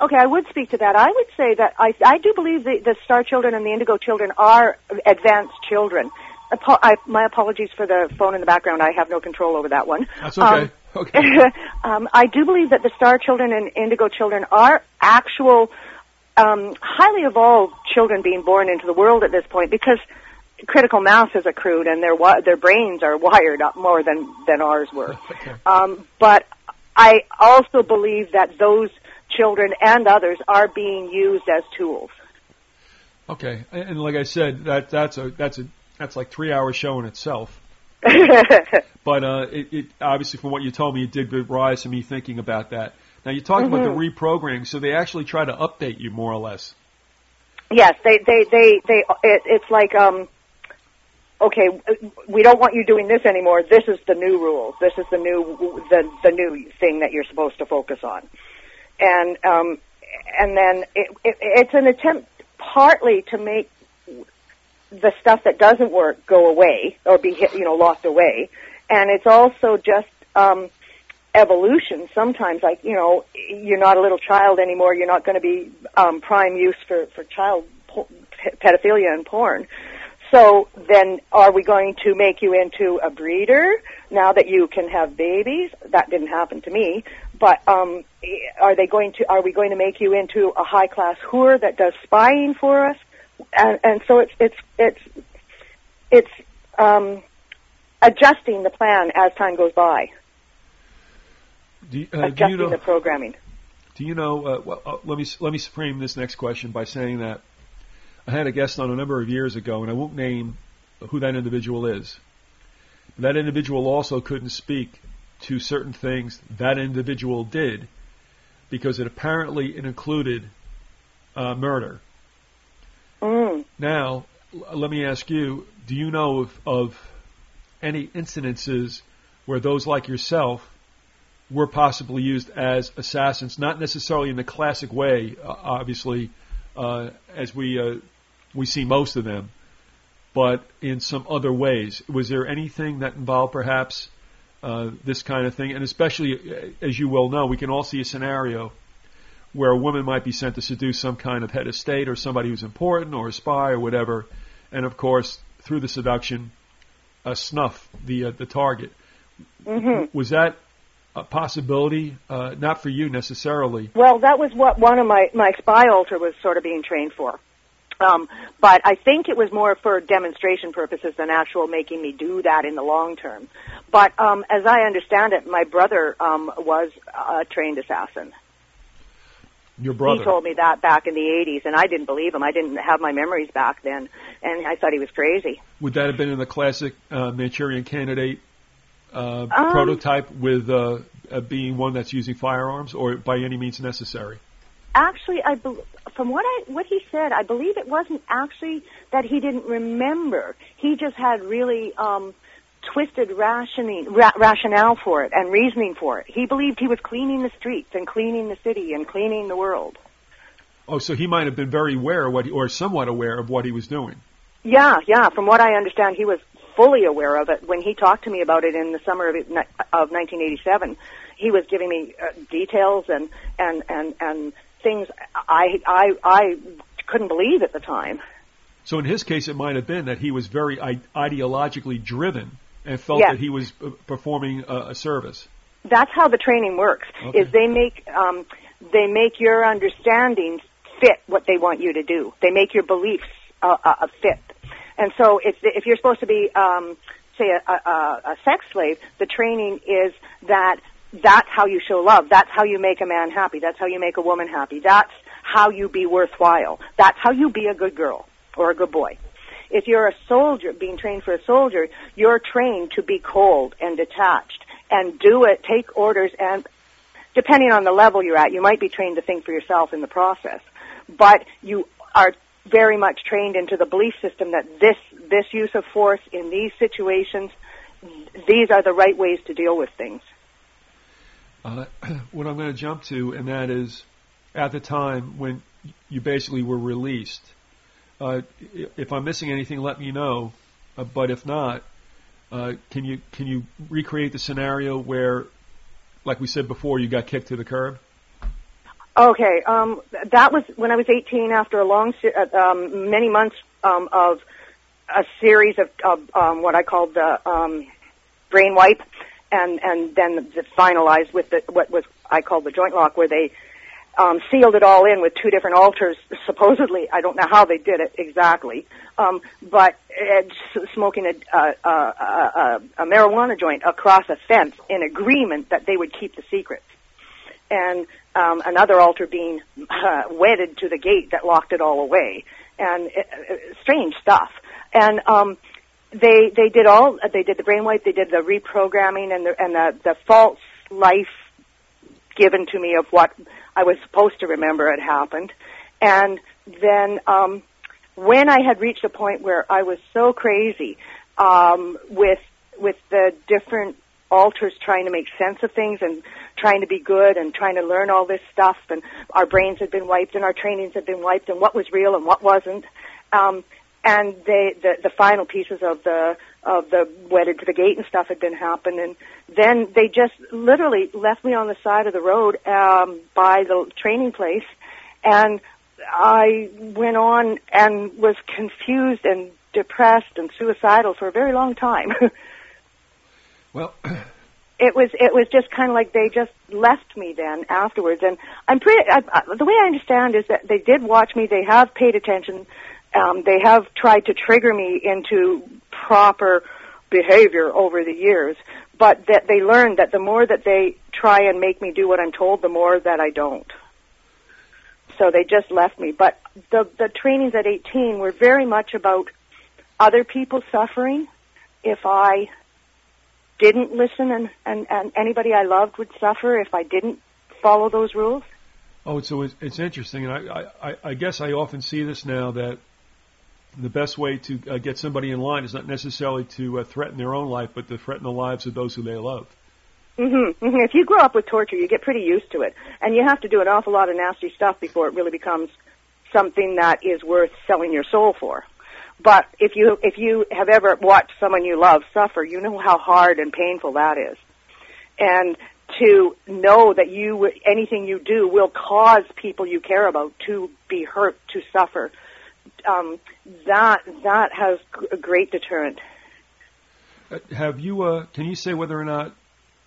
Okay, I would speak to that. I would say that I, I do believe the, the star children and the indigo children are advanced children. Apo- I, my apologies for the phone in the background. I have no control over that one. That's okay. Um, Okay. um, I do believe that the star children and indigo children are actual, um, highly evolved children being born into the world at this point, because critical mass has accrued and their their brains are wired up more than, than ours were. Okay. Um, but I also believe that those children and others are being used as tools. Okay, and like I said, that that's a that's a that's like three hour show in itself. But uh, it, it obviously, from what you told me, it did give rise to me thinking about that. Now you're talking mm-hmm. about the reprogramming, so they actually try to update you more or less. Yes, they they they they. It, it's like um, okay, we don't want you doing this anymore. This is the new rules. This is the new the the new thing that you're supposed to focus on, and um, and then it, it, it's an attempt. Partly to make the stuff that doesn't work go away or be, hit, you know, locked away. And it's also just um, evolution sometimes. Like, you know, you're not a little child anymore. You're not going to be um, prime use for, for child po- pedophilia and porn. So then are we going to make you into a breeder now that you can have babies? That didn't happen to me. But um, are they going to? Are we going to make you into a high-class whore that does spying for us? And, and so it's it's it's it's um, adjusting the plan as time goes by. Do, uh, adjusting do you know, the programming. Do you know? Uh, well, uh, let me let me frame this next question by saying that I had a guest on a number of years ago, and I won't name who that individual is. That individual also couldn't speak to certain things that individual did, because it apparently it included uh, murder. Mm. Now, l- let me ask you: do you know of, of any incidences where those like yourself were possibly used as assassins? Not necessarily in the classic way, uh, obviously, uh, as we uh, we see most of them, but in some other ways. Was there anything that involved perhaps? Uh, this kind of thing, and especially, as you well know, we can all see a scenario where a woman might be sent to seduce some kind of head of state or somebody who's important or a spy or whatever, and of course, through the seduction, uh, snuff the uh, the target. Mm-hmm. Was that a possibility? Uh, not for you necessarily. Well, that was what one of my, my spy altar was sort of being trained for. Um, but I think it was more for demonstration purposes than actual making me do that in the long term. But um, as I understand it, my brother um, was a trained assassin. Your brother? He told me that back in the eighties, and I didn't believe him. I didn't have my memories back then, and I thought he was crazy. Would that have been in the classic uh, Manchurian Candidate uh, um, prototype with uh, uh, being one that's using firearms, or by any means necessary? Actually, I be- from what I what he said, I believe it wasn't actually that he didn't remember. He just had really um, twisted rationing, ra- rationale for it and reasoning for it. He believed he was cleaning the streets and cleaning the city and cleaning the world. Oh, so he might have been very aware what he, or somewhat aware of what he was doing. Yeah, yeah. From what I understand, he was fully aware of it when he talked to me about it in the summer of, of nineteen eighty-seven. He was giving me uh, details and and and and. Things I, I I couldn't believe at the time. So in his case, it might have been that he was very ideologically driven and felt yes. that he was performing a, a service. That's how the training works. Okay. Is they make um, they make your understanding fit what they want you to do. They make your beliefs uh, uh, fit. And so if if you're supposed to be um, say a, a, a sex slave, the training is that. That's how you show love. That's how you make a man happy. That's how you make a woman happy. That's how you be worthwhile. That's how you be a good girl or a good boy. If you're a soldier, being trained for a soldier, you're trained to be cold and detached and do it, take orders, and depending on the level you're at, you might be trained to think for yourself in the process. But you are very much trained into the belief system that this, this use of force in these situations, these are the right ways to deal with things. Uh, what I'm going to jump to, and that is at the time when you basically were released. Uh, if I'm missing anything, let me know. Uh, but if not, uh, can you can you recreate the scenario where, like we said before, you got kicked to the curb? Okay, um, that was when I was eighteen. After a long, um, many months um, of a series of, of um, what I called the um, brain wipe. And, and then finalized with the, what was I called the joint lock, where they um, sealed it all in with two different altars, supposedly. I don't know how they did it exactly, um, but uh, smoking a, uh, uh, uh, a marijuana joint across a fence in agreement that they would keep the secret. And um, another altar being uh, wedded to the gate that locked it all away. and uh, strange stuff. And um, they they did all they did the brainwipe, they did the reprogramming, and the and the, the false life given to me of what I was supposed to remember had happened. And then um, when I had reached a point where I was so crazy um, with with the different alters trying to make sense of things and trying to be good and trying to learn all this stuff, and our brains had been wiped and our trainings had been wiped and what was real and what wasn't. Um, and they, the, the final pieces of the of the wedded to the gate and stuff had been happening. Then they just literally left me on the side of the road um, by the training place, and I went on and was confused and depressed and suicidal for a very long time. Well, it was it was just kind of like they just left me then afterwards, and I'm pretty. I, I, the way I understand is that they did watch me. They have paid attention. Um, they have tried to trigger me into proper behavior over the years, but that they learned that the more that they try and make me do what I'm told, the more that I don't. So they just left me. But the the trainings at eighteen were very much about other people suffering. If I didn't listen, and, and, and anybody I loved would suffer if I didn't follow those rules. Oh, so it's, it's interesting, and I, I, I guess I often see this now, that the best way to uh, get somebody in line is not necessarily to uh, threaten their own life, but to threaten the lives of those who they love. Mm-hmm, mm-hmm. If you grow up with torture, you get pretty used to it, and you have to do an awful lot of nasty stuff before it really becomes something that is worth selling your soul for. But if you if you have ever watched someone you love suffer, you know how hard and painful that is. And to know that you anything you do will cause people you care about to be hurt, to suffer, um, that that has a great deterrent. Have you? Uh, can you say whether or not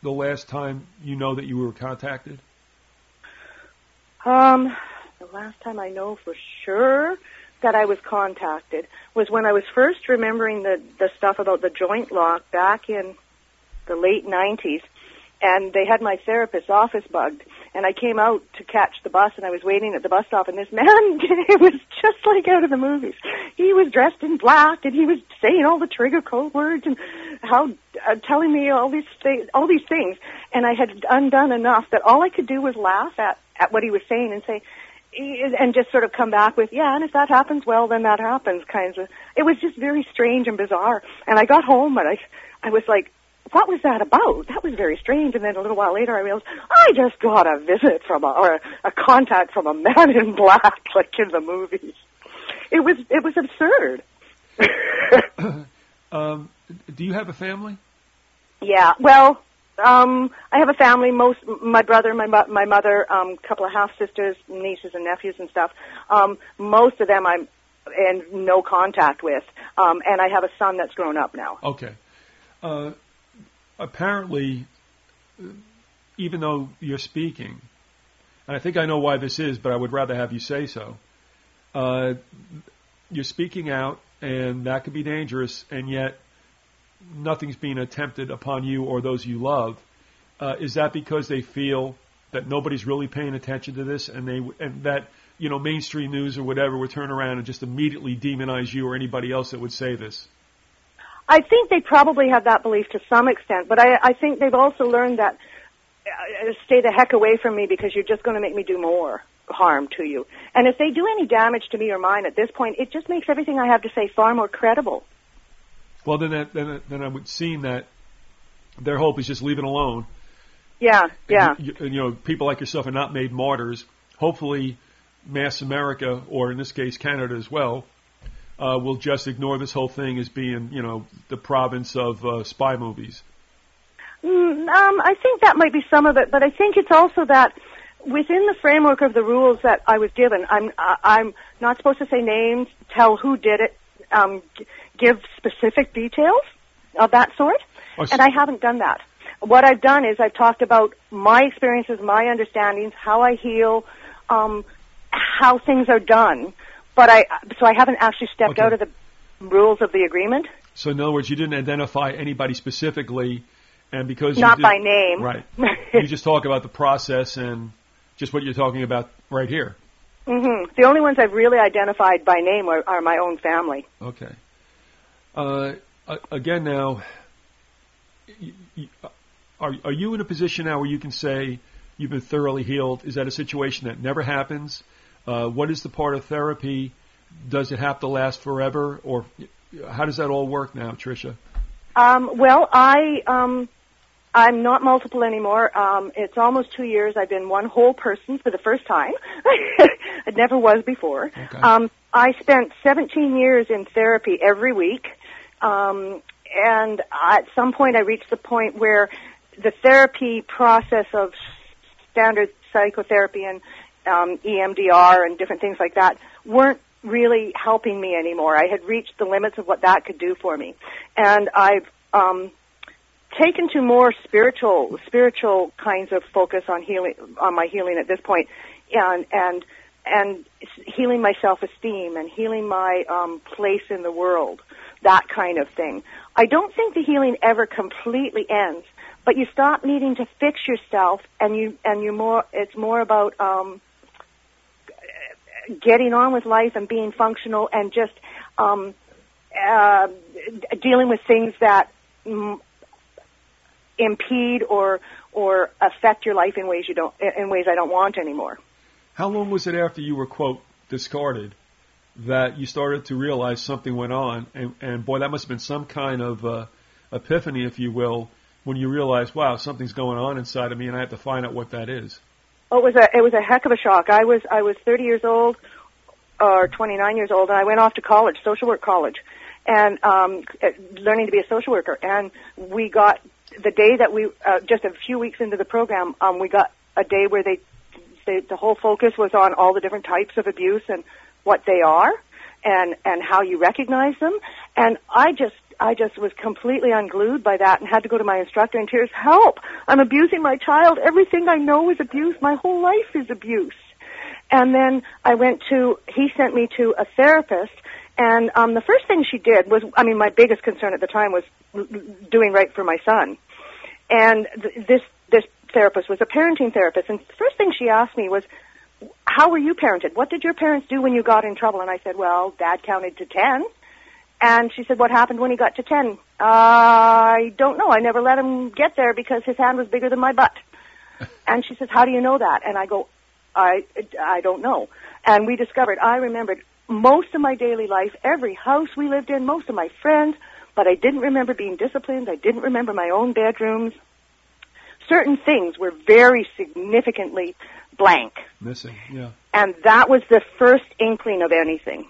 the last time you know that you were contacted? Um, the last time I know for sure that I was contacted was when I was first remembering the, the stuff about the joint lock back in the late nineties, and they had my therapist's office bugged, and I came out to catch the bus, and I was waiting at the bus stop, and this man, it was just like out of the movies. He was dressed in black, and he was saying all the trigger code words, and how uh, telling me all these, th- all these things, and I had undone enough that all I could do was laugh at, at what he was saying and say, and just sort of come back with, yeah, and if that happens, well, then that happens, kinds of. It was just very strange and bizarre. And I got home, and I I was like, what was that about? That was very strange. And then a little while later, I realized, I just got a visit from a, or a, a contact from a man in black, like in the movies. It was, it was absurd. um, do you have a family? Yeah, well, Um, I have a family. Most my brother, my my mother, um, a couple of half sisters, nieces and nephews and stuff. Um, most of them I'm in no contact with, um, and I have a son that's grown up now. Okay. Uh, apparently, even though you're speaking, and I think I know why this is, but I would rather have you say so. Uh, you're speaking out, and that could be dangerous, and yet nothing's being attempted upon you or those you love. Uh, is that because they feel that nobody's really paying attention to this, and they and that you know mainstream news or whatever would turn around and just immediately demonize you or anybody else that would say this? I think they probably have that belief to some extent, but I, I think they've also learned that uh, stay the heck away from me because you're just going to make me do more harm to you. And if they do any damage to me or mine at this point, it just makes everything I have to say far more credible. Well, then, that, then, then I would seem that their hope is just leave it alone. Yeah, yeah. And, you, and, you know, people like yourself are not made martyrs. Hopefully, mass America, or in this case, Canada as well, uh, will just ignore this whole thing as being, you know, the province of uh, spy movies. Mm, um, I think that might be some of it, but I think it's also that within the framework of the rules that I was given, I'm uh, I'm not supposed to say names, tell who did it. Um, give specific details of that sort, oh, and I haven't done that. What I've done is I've talked about my experiences, my understandings, how I heal, um, how things are done, but I so I haven't actually stepped okay. out of the rules of the agreement. So in other words, you didn't identify anybody specifically, and because not you did, by name, right? You just talk about the process and just what you're talking about right here. Mm-hmm. The only ones I've really identified by name are, are my own family. Okay. Uh, again, now, are, are you in a position now where you can say you've been thoroughly healed? Is that a situation that never happens? Uh, what is the part of therapy? Does it have to last forever? Or how does that all work now, Tricia? Um, well, I, um, I'm not multiple anymore. Um, it's almost two years. I've been one whole person for the first time. It never was before. Okay. Um, I spent seventeen years in therapy every week. Um, and at some point I reached the point where the therapy process of standard psychotherapy and um, E M D R and different things like that weren't really helping me anymore. I had reached the limits of what that could do for me. And I've um, taken to more spiritual spiritual kinds of focus on healing, on my healing at this point, and and and healing my self-esteem and healing my um, place in the world, that kind of thing. I don't think the healing ever completely ends, but you stop needing to fix yourself, and you and you more. It's more about um, getting on with life and being functional and just um, uh, dealing with things that m- impede or or affect your life in ways you don't in ways I don't want anymore. How long was it after you were, quote, discarded that you started to realize something went on? And, and boy, that must have been some kind of uh, epiphany, if you will, when you realized, wow, something's going on inside of me, and I have to find out what that is. Oh, it was a it was a heck of a shock. I was I was thirty years old or twenty-nine years old, and I went off to college, social work college, and um, learning to be a social worker. And we got the day that we uh, just a few weeks into the program, um, we got a day where they, they the whole focus was on all the different types of abuse and what they are, and and how you recognize them. And I just. I just was completely unglued by that and had to go to my instructor in tears. Help! I'm abusing my child. Everything I know is abuse. My whole life is abuse. And then I went to, he sent me to a therapist, and um, the first thing she did was, I mean, my biggest concern at the time was doing right for my son. And th- this this therapist was a parenting therapist, and the first thing she asked me was, how were you parented? What did your parents do when you got in trouble? And I said, well, Dad counted to ten. And she said, what happened when he got to ten? Uh, I don't know. I never let him get there because his hand was bigger than my butt. And she says, how do you know that? And I go, I, I don't know. And we discovered, I remembered most of my daily life, every house we lived in, most of my friends, but I didn't remember being disciplined. I didn't remember my own bedrooms. Certain things were very significantly blank. Missing, yeah. And that was the first inkling of anything.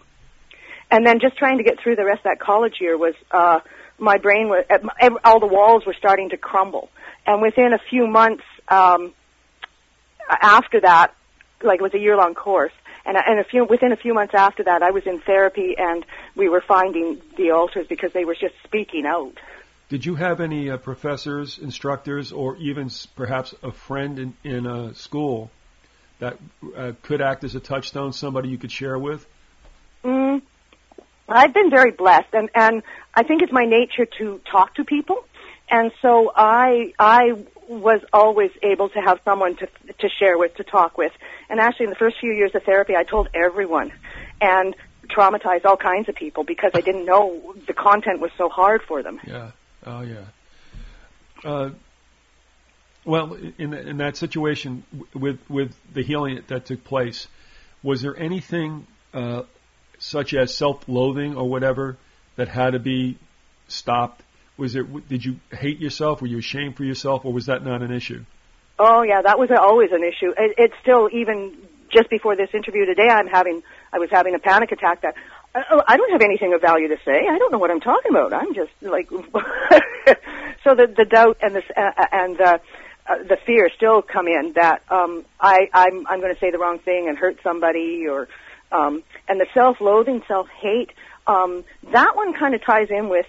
And then just trying to get through the rest of that college year was, uh, my brain was, all the walls were starting to crumble. And within a few months, um, after that, like it was a year-long course, and, and a few, within a few months after that, I was in therapy and we were finding the alters because they were just speaking out. Did you have any uh, professors, instructors, or even perhaps a friend in, in a school that uh, could act as a touchstone, somebody you could share with? Mm. I've been very blessed, and, and I think it's my nature to talk to people, and so I I was always able to have someone to to share with, to talk with. And actually, in the first few years of therapy, I told everyone and traumatized all kinds of people because I didn't know the content was so hard for them. Yeah, oh yeah. Uh, well, in in that situation with with the healing that took place, was there anything? Uh, such as self-loathing or whatever that had to be stopped? Was it? Did you hate yourself? Were you ashamed for yourself, or was that not an issue? Oh, yeah, that was always an issue. It, it's still, even just before this interview today, I'm having, I was having a panic attack that, I, I don't have anything of value to say. I don't know what I'm talking about. I'm just like, so the, the doubt and the, uh, and the, uh, the fear still come in that um, I, I'm, I'm going to say the wrong thing and hurt somebody, or Um, and the self-loathing, self-hate, um, that one kind of ties in with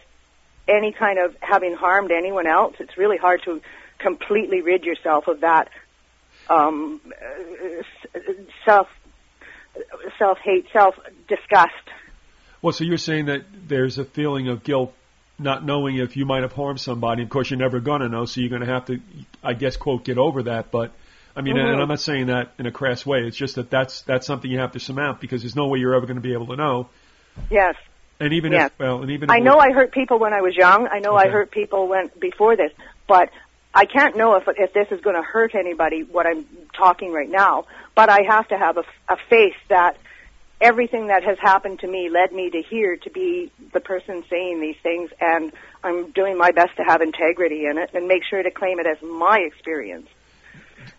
any kind of having harmed anyone else. It's really hard to completely rid yourself of that um, self, self-hate, self-disgust. Well, so you're saying that there's a feeling of guilt, not knowing if you might have harmed somebody. Of course, you're never going to know, so you're going to have to, I guess, quote, get over that, but I mean, mm-hmm. and I'm not saying that in a crass way. It's just that that's, that's something you have to surmount, because there's no way you're ever going to be able to know. Yes. And even yes. if, well, and even if I know I hurt people when I was young. I know okay. I hurt people when before this, but I can't know if if this is going to hurt anybody, what I'm talking right now. But I have to have a, a faith that everything that has happened to me led me to here to be the person saying these things, and I'm doing my best to have integrity in it and make sure to claim it as my experience,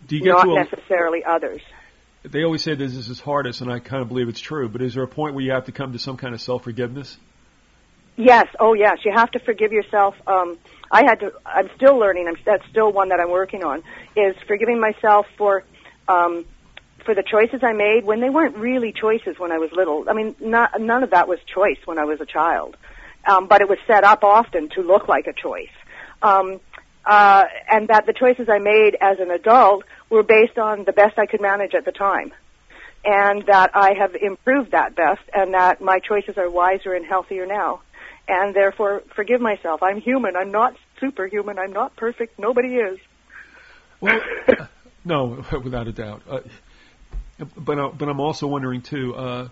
Do you get not a, necessarily others. They always say this is as hardest, and I kind of believe it's true, but is there a point where you have to come to some kind of self-forgiveness? Yes. Oh, yes. You have to forgive yourself. Um, I had to, I'm still learning. I'm, that's still one that I'm working on, is forgiving myself for, um, for the choices I made when they weren't really choices when I was little. I mean, not, none of that was choice when I was a child, um, but it was set up often to look like a choice. Um, uh, and that the choices I made as an adult were based on the best I could manage at the time, and that I have improved that best, and that my choices are wiser and healthier now. And therefore, forgive myself. I'm human. I'm not superhuman. I'm not perfect. Nobody is. Well, no, without a doubt. Uh, but uh, but I'm also wondering too. Uh,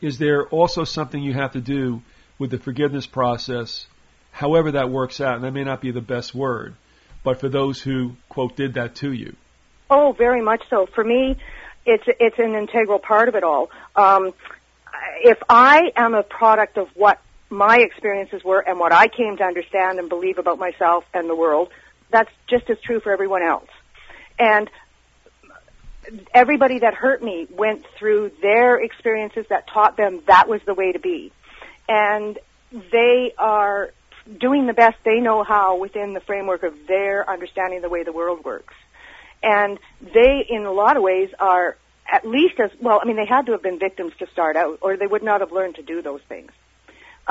is there also something you have to do with the forgiveness process, however that works out? And that may not be the best word, but for those who quote did that to you. Oh, very much so. For me, it's it's an integral part of it all. Um, If I am a product of what my experiences were and what I came to understand and believe about myself and the world, that's just as true for everyone else. And everybody that hurt me went through their experiences that taught them that was the way to be. And they are doing the best they know how within the framework of their understanding of the way the world works. And they, in a lot of ways, are... at least as, well, I mean, they had to have been victims to start out, or they would not have learned to do those things.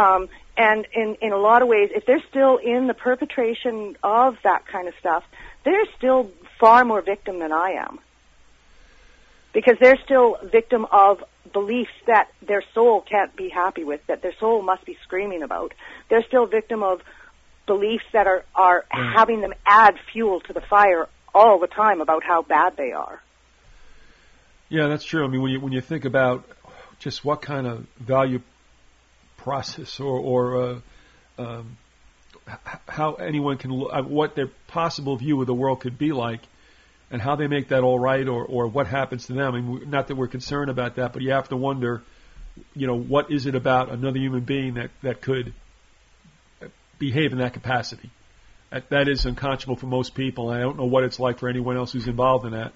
Um, and in, in a lot of ways, if they're still in the perpetration of that kind of stuff, they're still far more victim than I am. Because they're still victim of beliefs that their soul can't be happy with, that their soul must be screaming about. They're still victim of beliefs that are, are mm. having them add fuel to the fire all the time about how bad they are. Yeah, that's true. I mean, when you when you think about just what kind of value process or or uh, um, how anyone can look at what their possible view of the world could be like, and how they make that all right, or or what happens to them. I mean, not that we're concerned about that, but you have to wonder, you know, what is it about another human being that that could behave in that capacity? That, that is unconscionable for most people, and I don't know what it's like for anyone else who's involved in that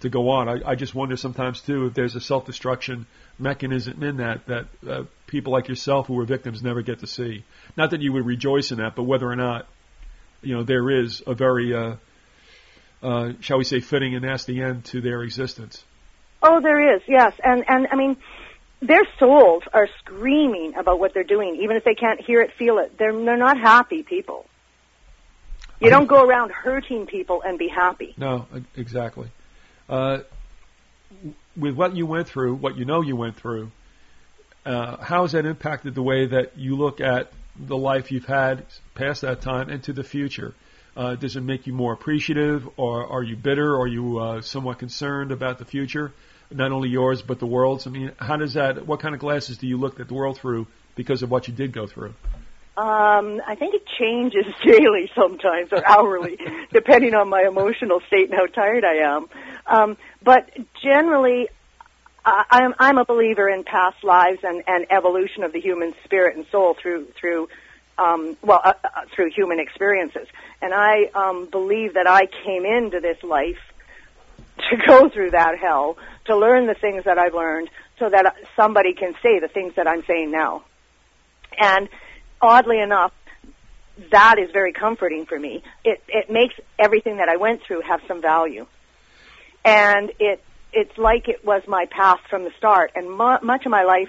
to go on. I, I just wonder sometimes, too, if there's a self-destruction mechanism in that, that uh, people like yourself who were victims never get to see. Not that you would rejoice in that, but whether or not, you know, there is a very, uh, uh, shall we say, fitting and nasty end to their existence. Oh, there is, yes. And, and I mean, their souls are screaming about what they're doing, even if they can't hear it, feel it. They're, they're not happy people. You I don't go around hurting people and be happy. No, exactly. Uh, with what you went through, what you know you went through, uh, how has that impacted the way that you look at the life you've had past that time and to the future? Uh, does it make you more appreciative, or are you bitter, or are you uh, somewhat concerned about the future, not only yours but the world's? I mean, how does that? What kind of glasses do you look at the world through because of what you did go through? Um, I think it changes daily sometimes, or hourly, depending on my emotional state and how tired I am. Um, but generally, I, I'm, I'm a believer in past lives and, and evolution of the human spirit and soul through through um, well uh, uh, through human experiences. And I um, believe that I came into this life to go through that hell, to learn the things that I've learned, so that somebody can say the things that I'm saying now. And oddly enough, that is very comforting for me. It it makes everything that I went through have some value. And it it's like it was my path from the start. And mu much of my life,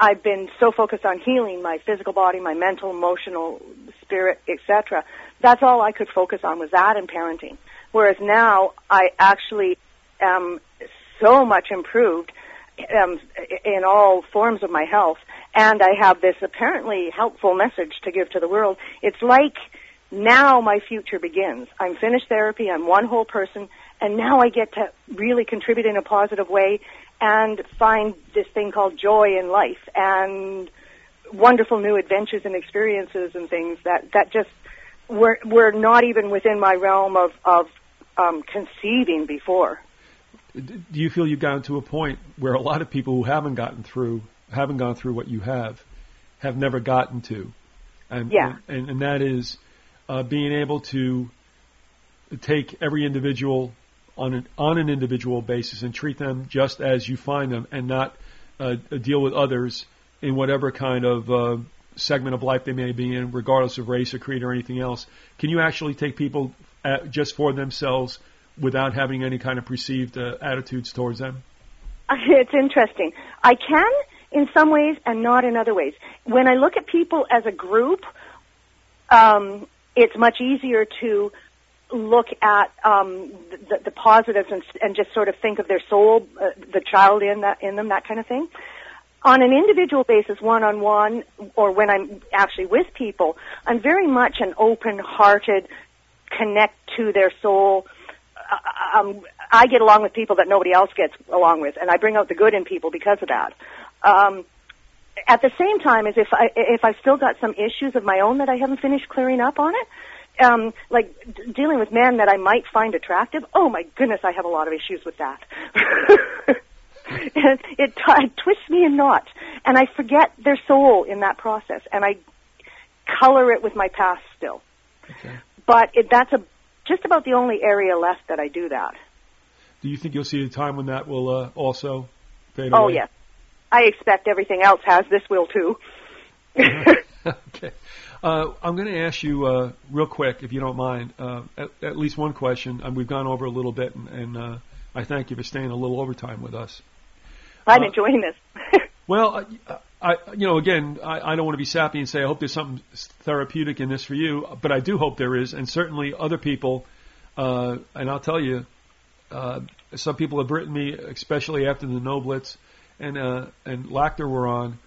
I've been so focused on healing my physical body, my mental, emotional, spirit, et cetera. That's all I could focus on was that and parenting. Whereas now I actually am so much improved um, in all forms of my health, and I have this apparently helpful message to give to the world. It's like now my future begins. I'm finished therapy, I'm one whole person, and now I get to really contribute in a positive way and find this thing called joy in life and wonderful new adventures and experiences and things that, that just were, were not even within my realm of, of um, conceiving before. Do you feel you've gotten to a point where a lot of people who haven't gotten through, haven't gone through what you have, have never gotten to? And, yeah. And, and that is uh, being able to take every individual on an, on an individual basis and treat them just as you find them and not uh, deal with others in whatever kind of uh, segment of life they may be in, regardless of race or creed or anything else. Can you actually take people at, just for themselves without having any kind of perceived uh, attitudes towards them? It's interesting. I can in some ways and not in other ways. When I look at people as a group, um, it's much easier to look at um, the, the positives and, and just sort of think of their soul, uh, the child in that, in them, that kind of thing. On an individual basis, one-on-one, or when I'm actually with people, I'm very much an open-hearted, connect to their soul. Um, I get along with people that nobody else gets along with, and I bring out the good in people because of that. Um, at the same time, as if I, if I've still got some issues of my own that I haven't finished clearing up on it, um, like d- dealing with men that I might find attractive, oh my goodness, I have a lot of issues with that. it, it, t- it twists me in knots, and I forget their soul in that process, and I color it with my past still. Okay. But it, that's a, just about the only area left that I do that. Do you think you'll see a time when that will uh, also fade oh, away? Oh, yes. I expect everything else has. This will, too. Okay. Uh, I'm going to ask you uh, real quick, if you don't mind, uh, at, at least one question. Um, we've gone over a little bit, and, and uh, I thank you for staying a little overtime with us. I'm uh, enjoying this. Well, I, I, you know, again, I, I don't want to be sappy and say I hope there's something therapeutic in this for you, but I do hope there is, and certainly other people, uh, and I'll tell you, uh, some people have written me, especially after the Noblitz, and uh, and Lacter were on,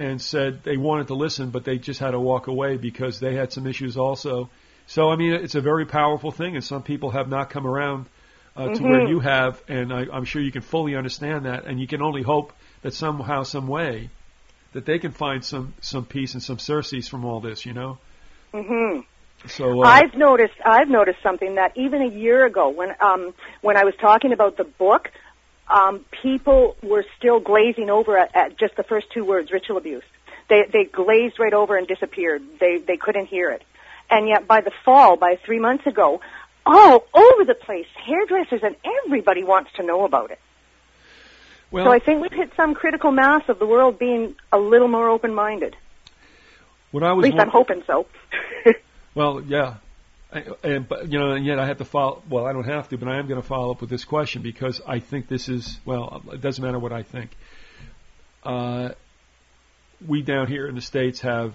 and said they wanted to listen, but they just had to walk away because they had some issues also. So, I mean, it's a very powerful thing, and some people have not come around uh, to mm-hmm. where you have, and I, I'm sure you can fully understand that, and you can only hope that somehow, some way, that they can find some, some peace and some surcease from all this, you know? Mm-hmm. So, uh, I've noticed I've noticed something that even a year ago, when um, when I was talking about the book, Um, people were still glazing over at, at just the first two words, ritual abuse. They, they glazed right over and disappeared. They, they couldn't hear it. And yet by the fall, by three months ago, all over the place, hairdressers and everybody wants to know about it. Well, so I think we've hit some critical mass of the world being a little more open-minded. What I was At least I'm hoping so. Well, yeah. I, and but, you know, and yet I have to follow. Well, I don't have to, but I am going to follow up with this question because I think this is. Well, it doesn't matter what I think. Uh, we down here in the States have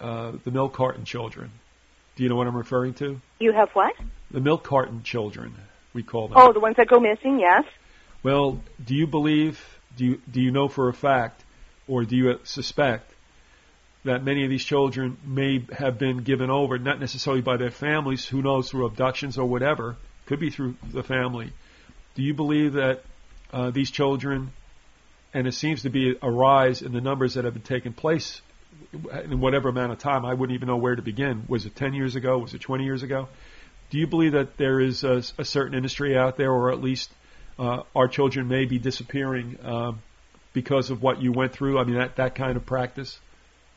uh, the milk carton children. Do you know what I'm referring to? You have what? The milk carton children. We call them. Oh, the ones that go missing. Yes. Well, do you believe? Do you do you know for a fact, or do you suspect that many of these children may have been given over, not necessarily by their families, who knows, through abductions or whatever, could be through the family. Do you believe that uh, these children, and it seems to be a rise in the numbers that have been taking place in whatever amount of time, I wouldn't even know where to begin. Was it ten years ago? Was it twenty years ago? Do you believe that there is a, a certain industry out there, or at least uh, our children may be disappearing um, because of what you went through? I mean, that, that kind of practice?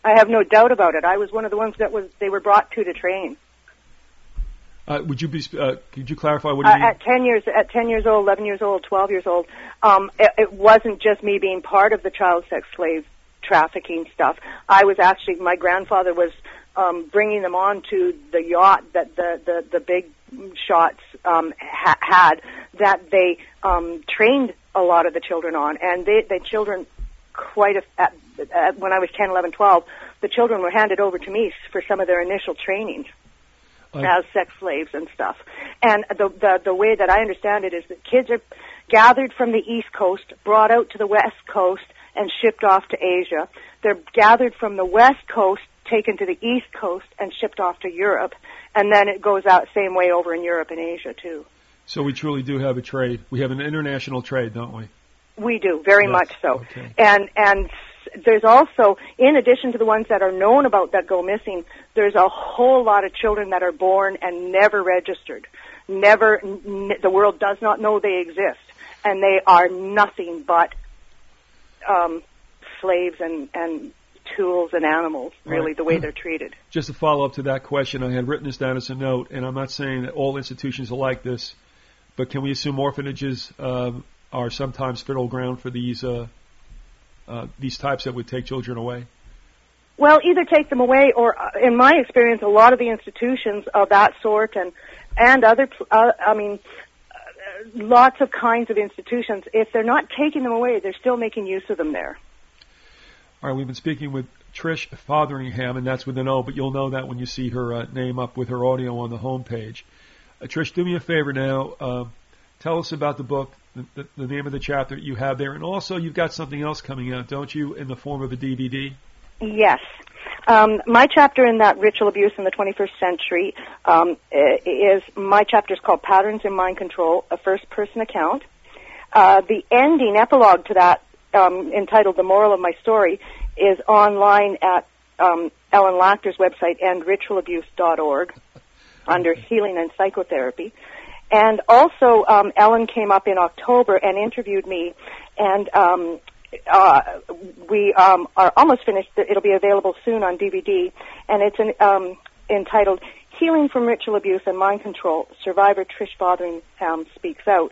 I have no doubt about it. I was one of the ones that was they were brought to to train. Uh, would you be? Uh, could you clarify what you uh, mean? At ten years, at ten years old, eleven years old, twelve years old, um, it, it wasn't just me being part of the child sex slave trafficking stuff. I was actually my grandfather was um, bringing them on to the yacht that the the, the big shots um, ha- had that they um, trained a lot of the children on, and they the children. Quite a, at, at, when I was ten, eleven, twelve, the children were handed over to me for some of their initial training I, as sex slaves and stuff. And the, the the way that I understand it is that kids are gathered from the East Coast, brought out to the West Coast, and shipped off to Asia. They're gathered from the West Coast taken to the East Coast and shipped off to Europe, and then it goes out same way over in Europe and Asia too. So we truly do have a trade. We have an international trade, don't we? We do, very yes. much so. Okay. And and there's also, in addition to the ones that are known about that go missing, there's a whole lot of children that are born and never registered. Never, n- the world does not know they exist, and they are nothing but um, slaves and, and tools and animals, really, right. the way they're treated. Just a follow-up to that question, I had written this down as a note, and I'm not saying that all institutions are like this, but can we assume orphanages um, are sometimes fertile ground for these uh, uh, these types that would take children away? Well, either take them away, or in my experience, a lot of the institutions of that sort and and other, uh, I mean, lots of kinds of institutions, if they're not taking them away, they're still making use of them there. All right, we've been speaking with Trish Fotheringham, and that's with an O, but you'll know that when you see her uh, name up with her audio on the homepage. Uh, Trish, do me a favor now. Uh, tell us about the book, the, the, the name of the chapter you have there, and also you've got something else coming out, don't you, in the form of a D V D? Yes. Um, my chapter in that Ritual Abuse in the twenty-first century um, is, my chapter is called Patterns in Mind Control, a first-person account. Uh, the ending epilogue to that, um, entitled The Moral of My Story, is online at um, Ellen Lacter's website and ritual abuse dot org under Healing and Psychotherapy. And also, um, Ellen came up in October and interviewed me, and um Uh, we um, are almost finished. It'll be available soon on D V D, and it's an, um, entitled Healing from Ritual Abuse and Mind Control, Survivor Trish Fotheringham Speaks Out.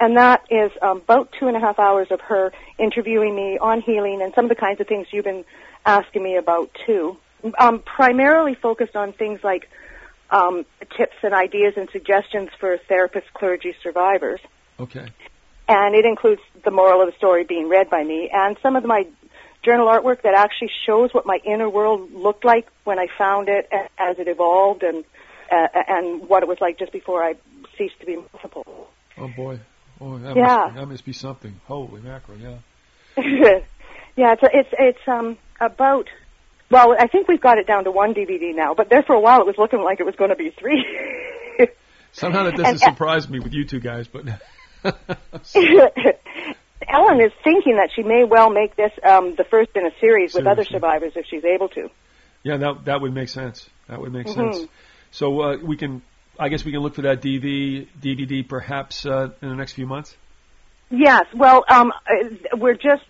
And that is um, about two and a half hours of her interviewing me on healing and some of the kinds of things you've been asking me about too, um, primarily focused on things like um, tips and ideas and suggestions for therapists, clergy, survivors. Okay. And it includes the moral of the story being read by me and some of my journal artwork that actually shows what my inner world looked like when I found it as it evolved and uh, and what it was like just before I ceased to be multiple. Oh, boy. Oh, that, yeah. must, be, that must be something. Holy mackerel, yeah. yeah, it's, it's, it's um, about... Well, I think we've got it down to one D V D now, but there for a while it was looking like it was going to be three. Somehow that doesn't and, surprise me with you two guys, but... Ellen is thinking that she may well make this um, the first in a series Seriously. with other survivors if she's able to. Yeah, that that would make sense. That would make mm-hmm. sense. So uh, we can, I guess, we can look for that D V D, D V D perhaps uh, in the next few months. Yes. Well, um, we're just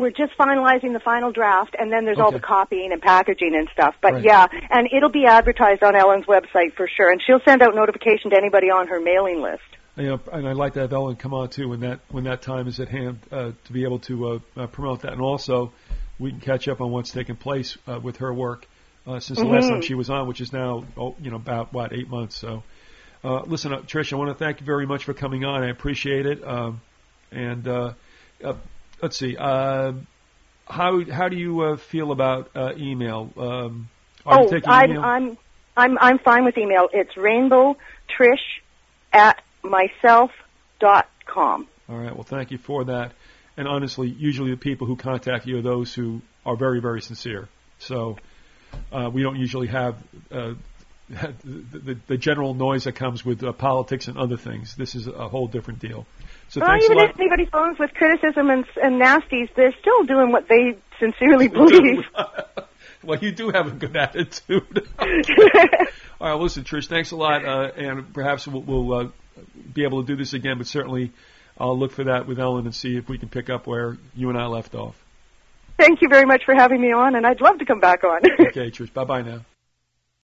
we're just finalizing the final draft, and then there's okay. all the copying and packaging and stuff. But right. yeah, and it'll be advertised on Ellen's website for sure, and she'll send out notification to anybody on her mailing list. You know, and I'd like to have Ellen come on, too, when that when that time is at hand uh, to be able to uh, uh, promote that. And also, we can catch up on what's taken place uh, with her work uh, since mm-hmm. the last time she was on, which is now, oh, you know, about, what, eight months. So, uh, listen, uh, Trish, I want to thank you very much for coming on. I appreciate it. Um, and uh, uh, let's see, uh, how how do you uh, feel about uh, email? Um, are oh, you taking I'm, email? I'm, I'm, I'm fine with email. It's rainbow trish at... myself dot com. All right. Well, thank you for that. And honestly, usually the people who contact you are those who are very, very sincere. So uh, we don't usually have uh, the, the, the general noise that comes with uh, politics and other things. This is a whole different deal. So well, thanks even a lot. If anybody phones with criticism and, and nasties, they're still doing what they sincerely believe. Well, you do have a good attitude. All right. Listen, Trish, thanks a lot. Uh, and perhaps we'll... we'll uh, be able to do this again, but certainly I'll look for that with Ellen and see if we can pick up where you and I left off. Thank you very much for having me on, and I'd love to come back on. Okay, Trish. Bye-bye now.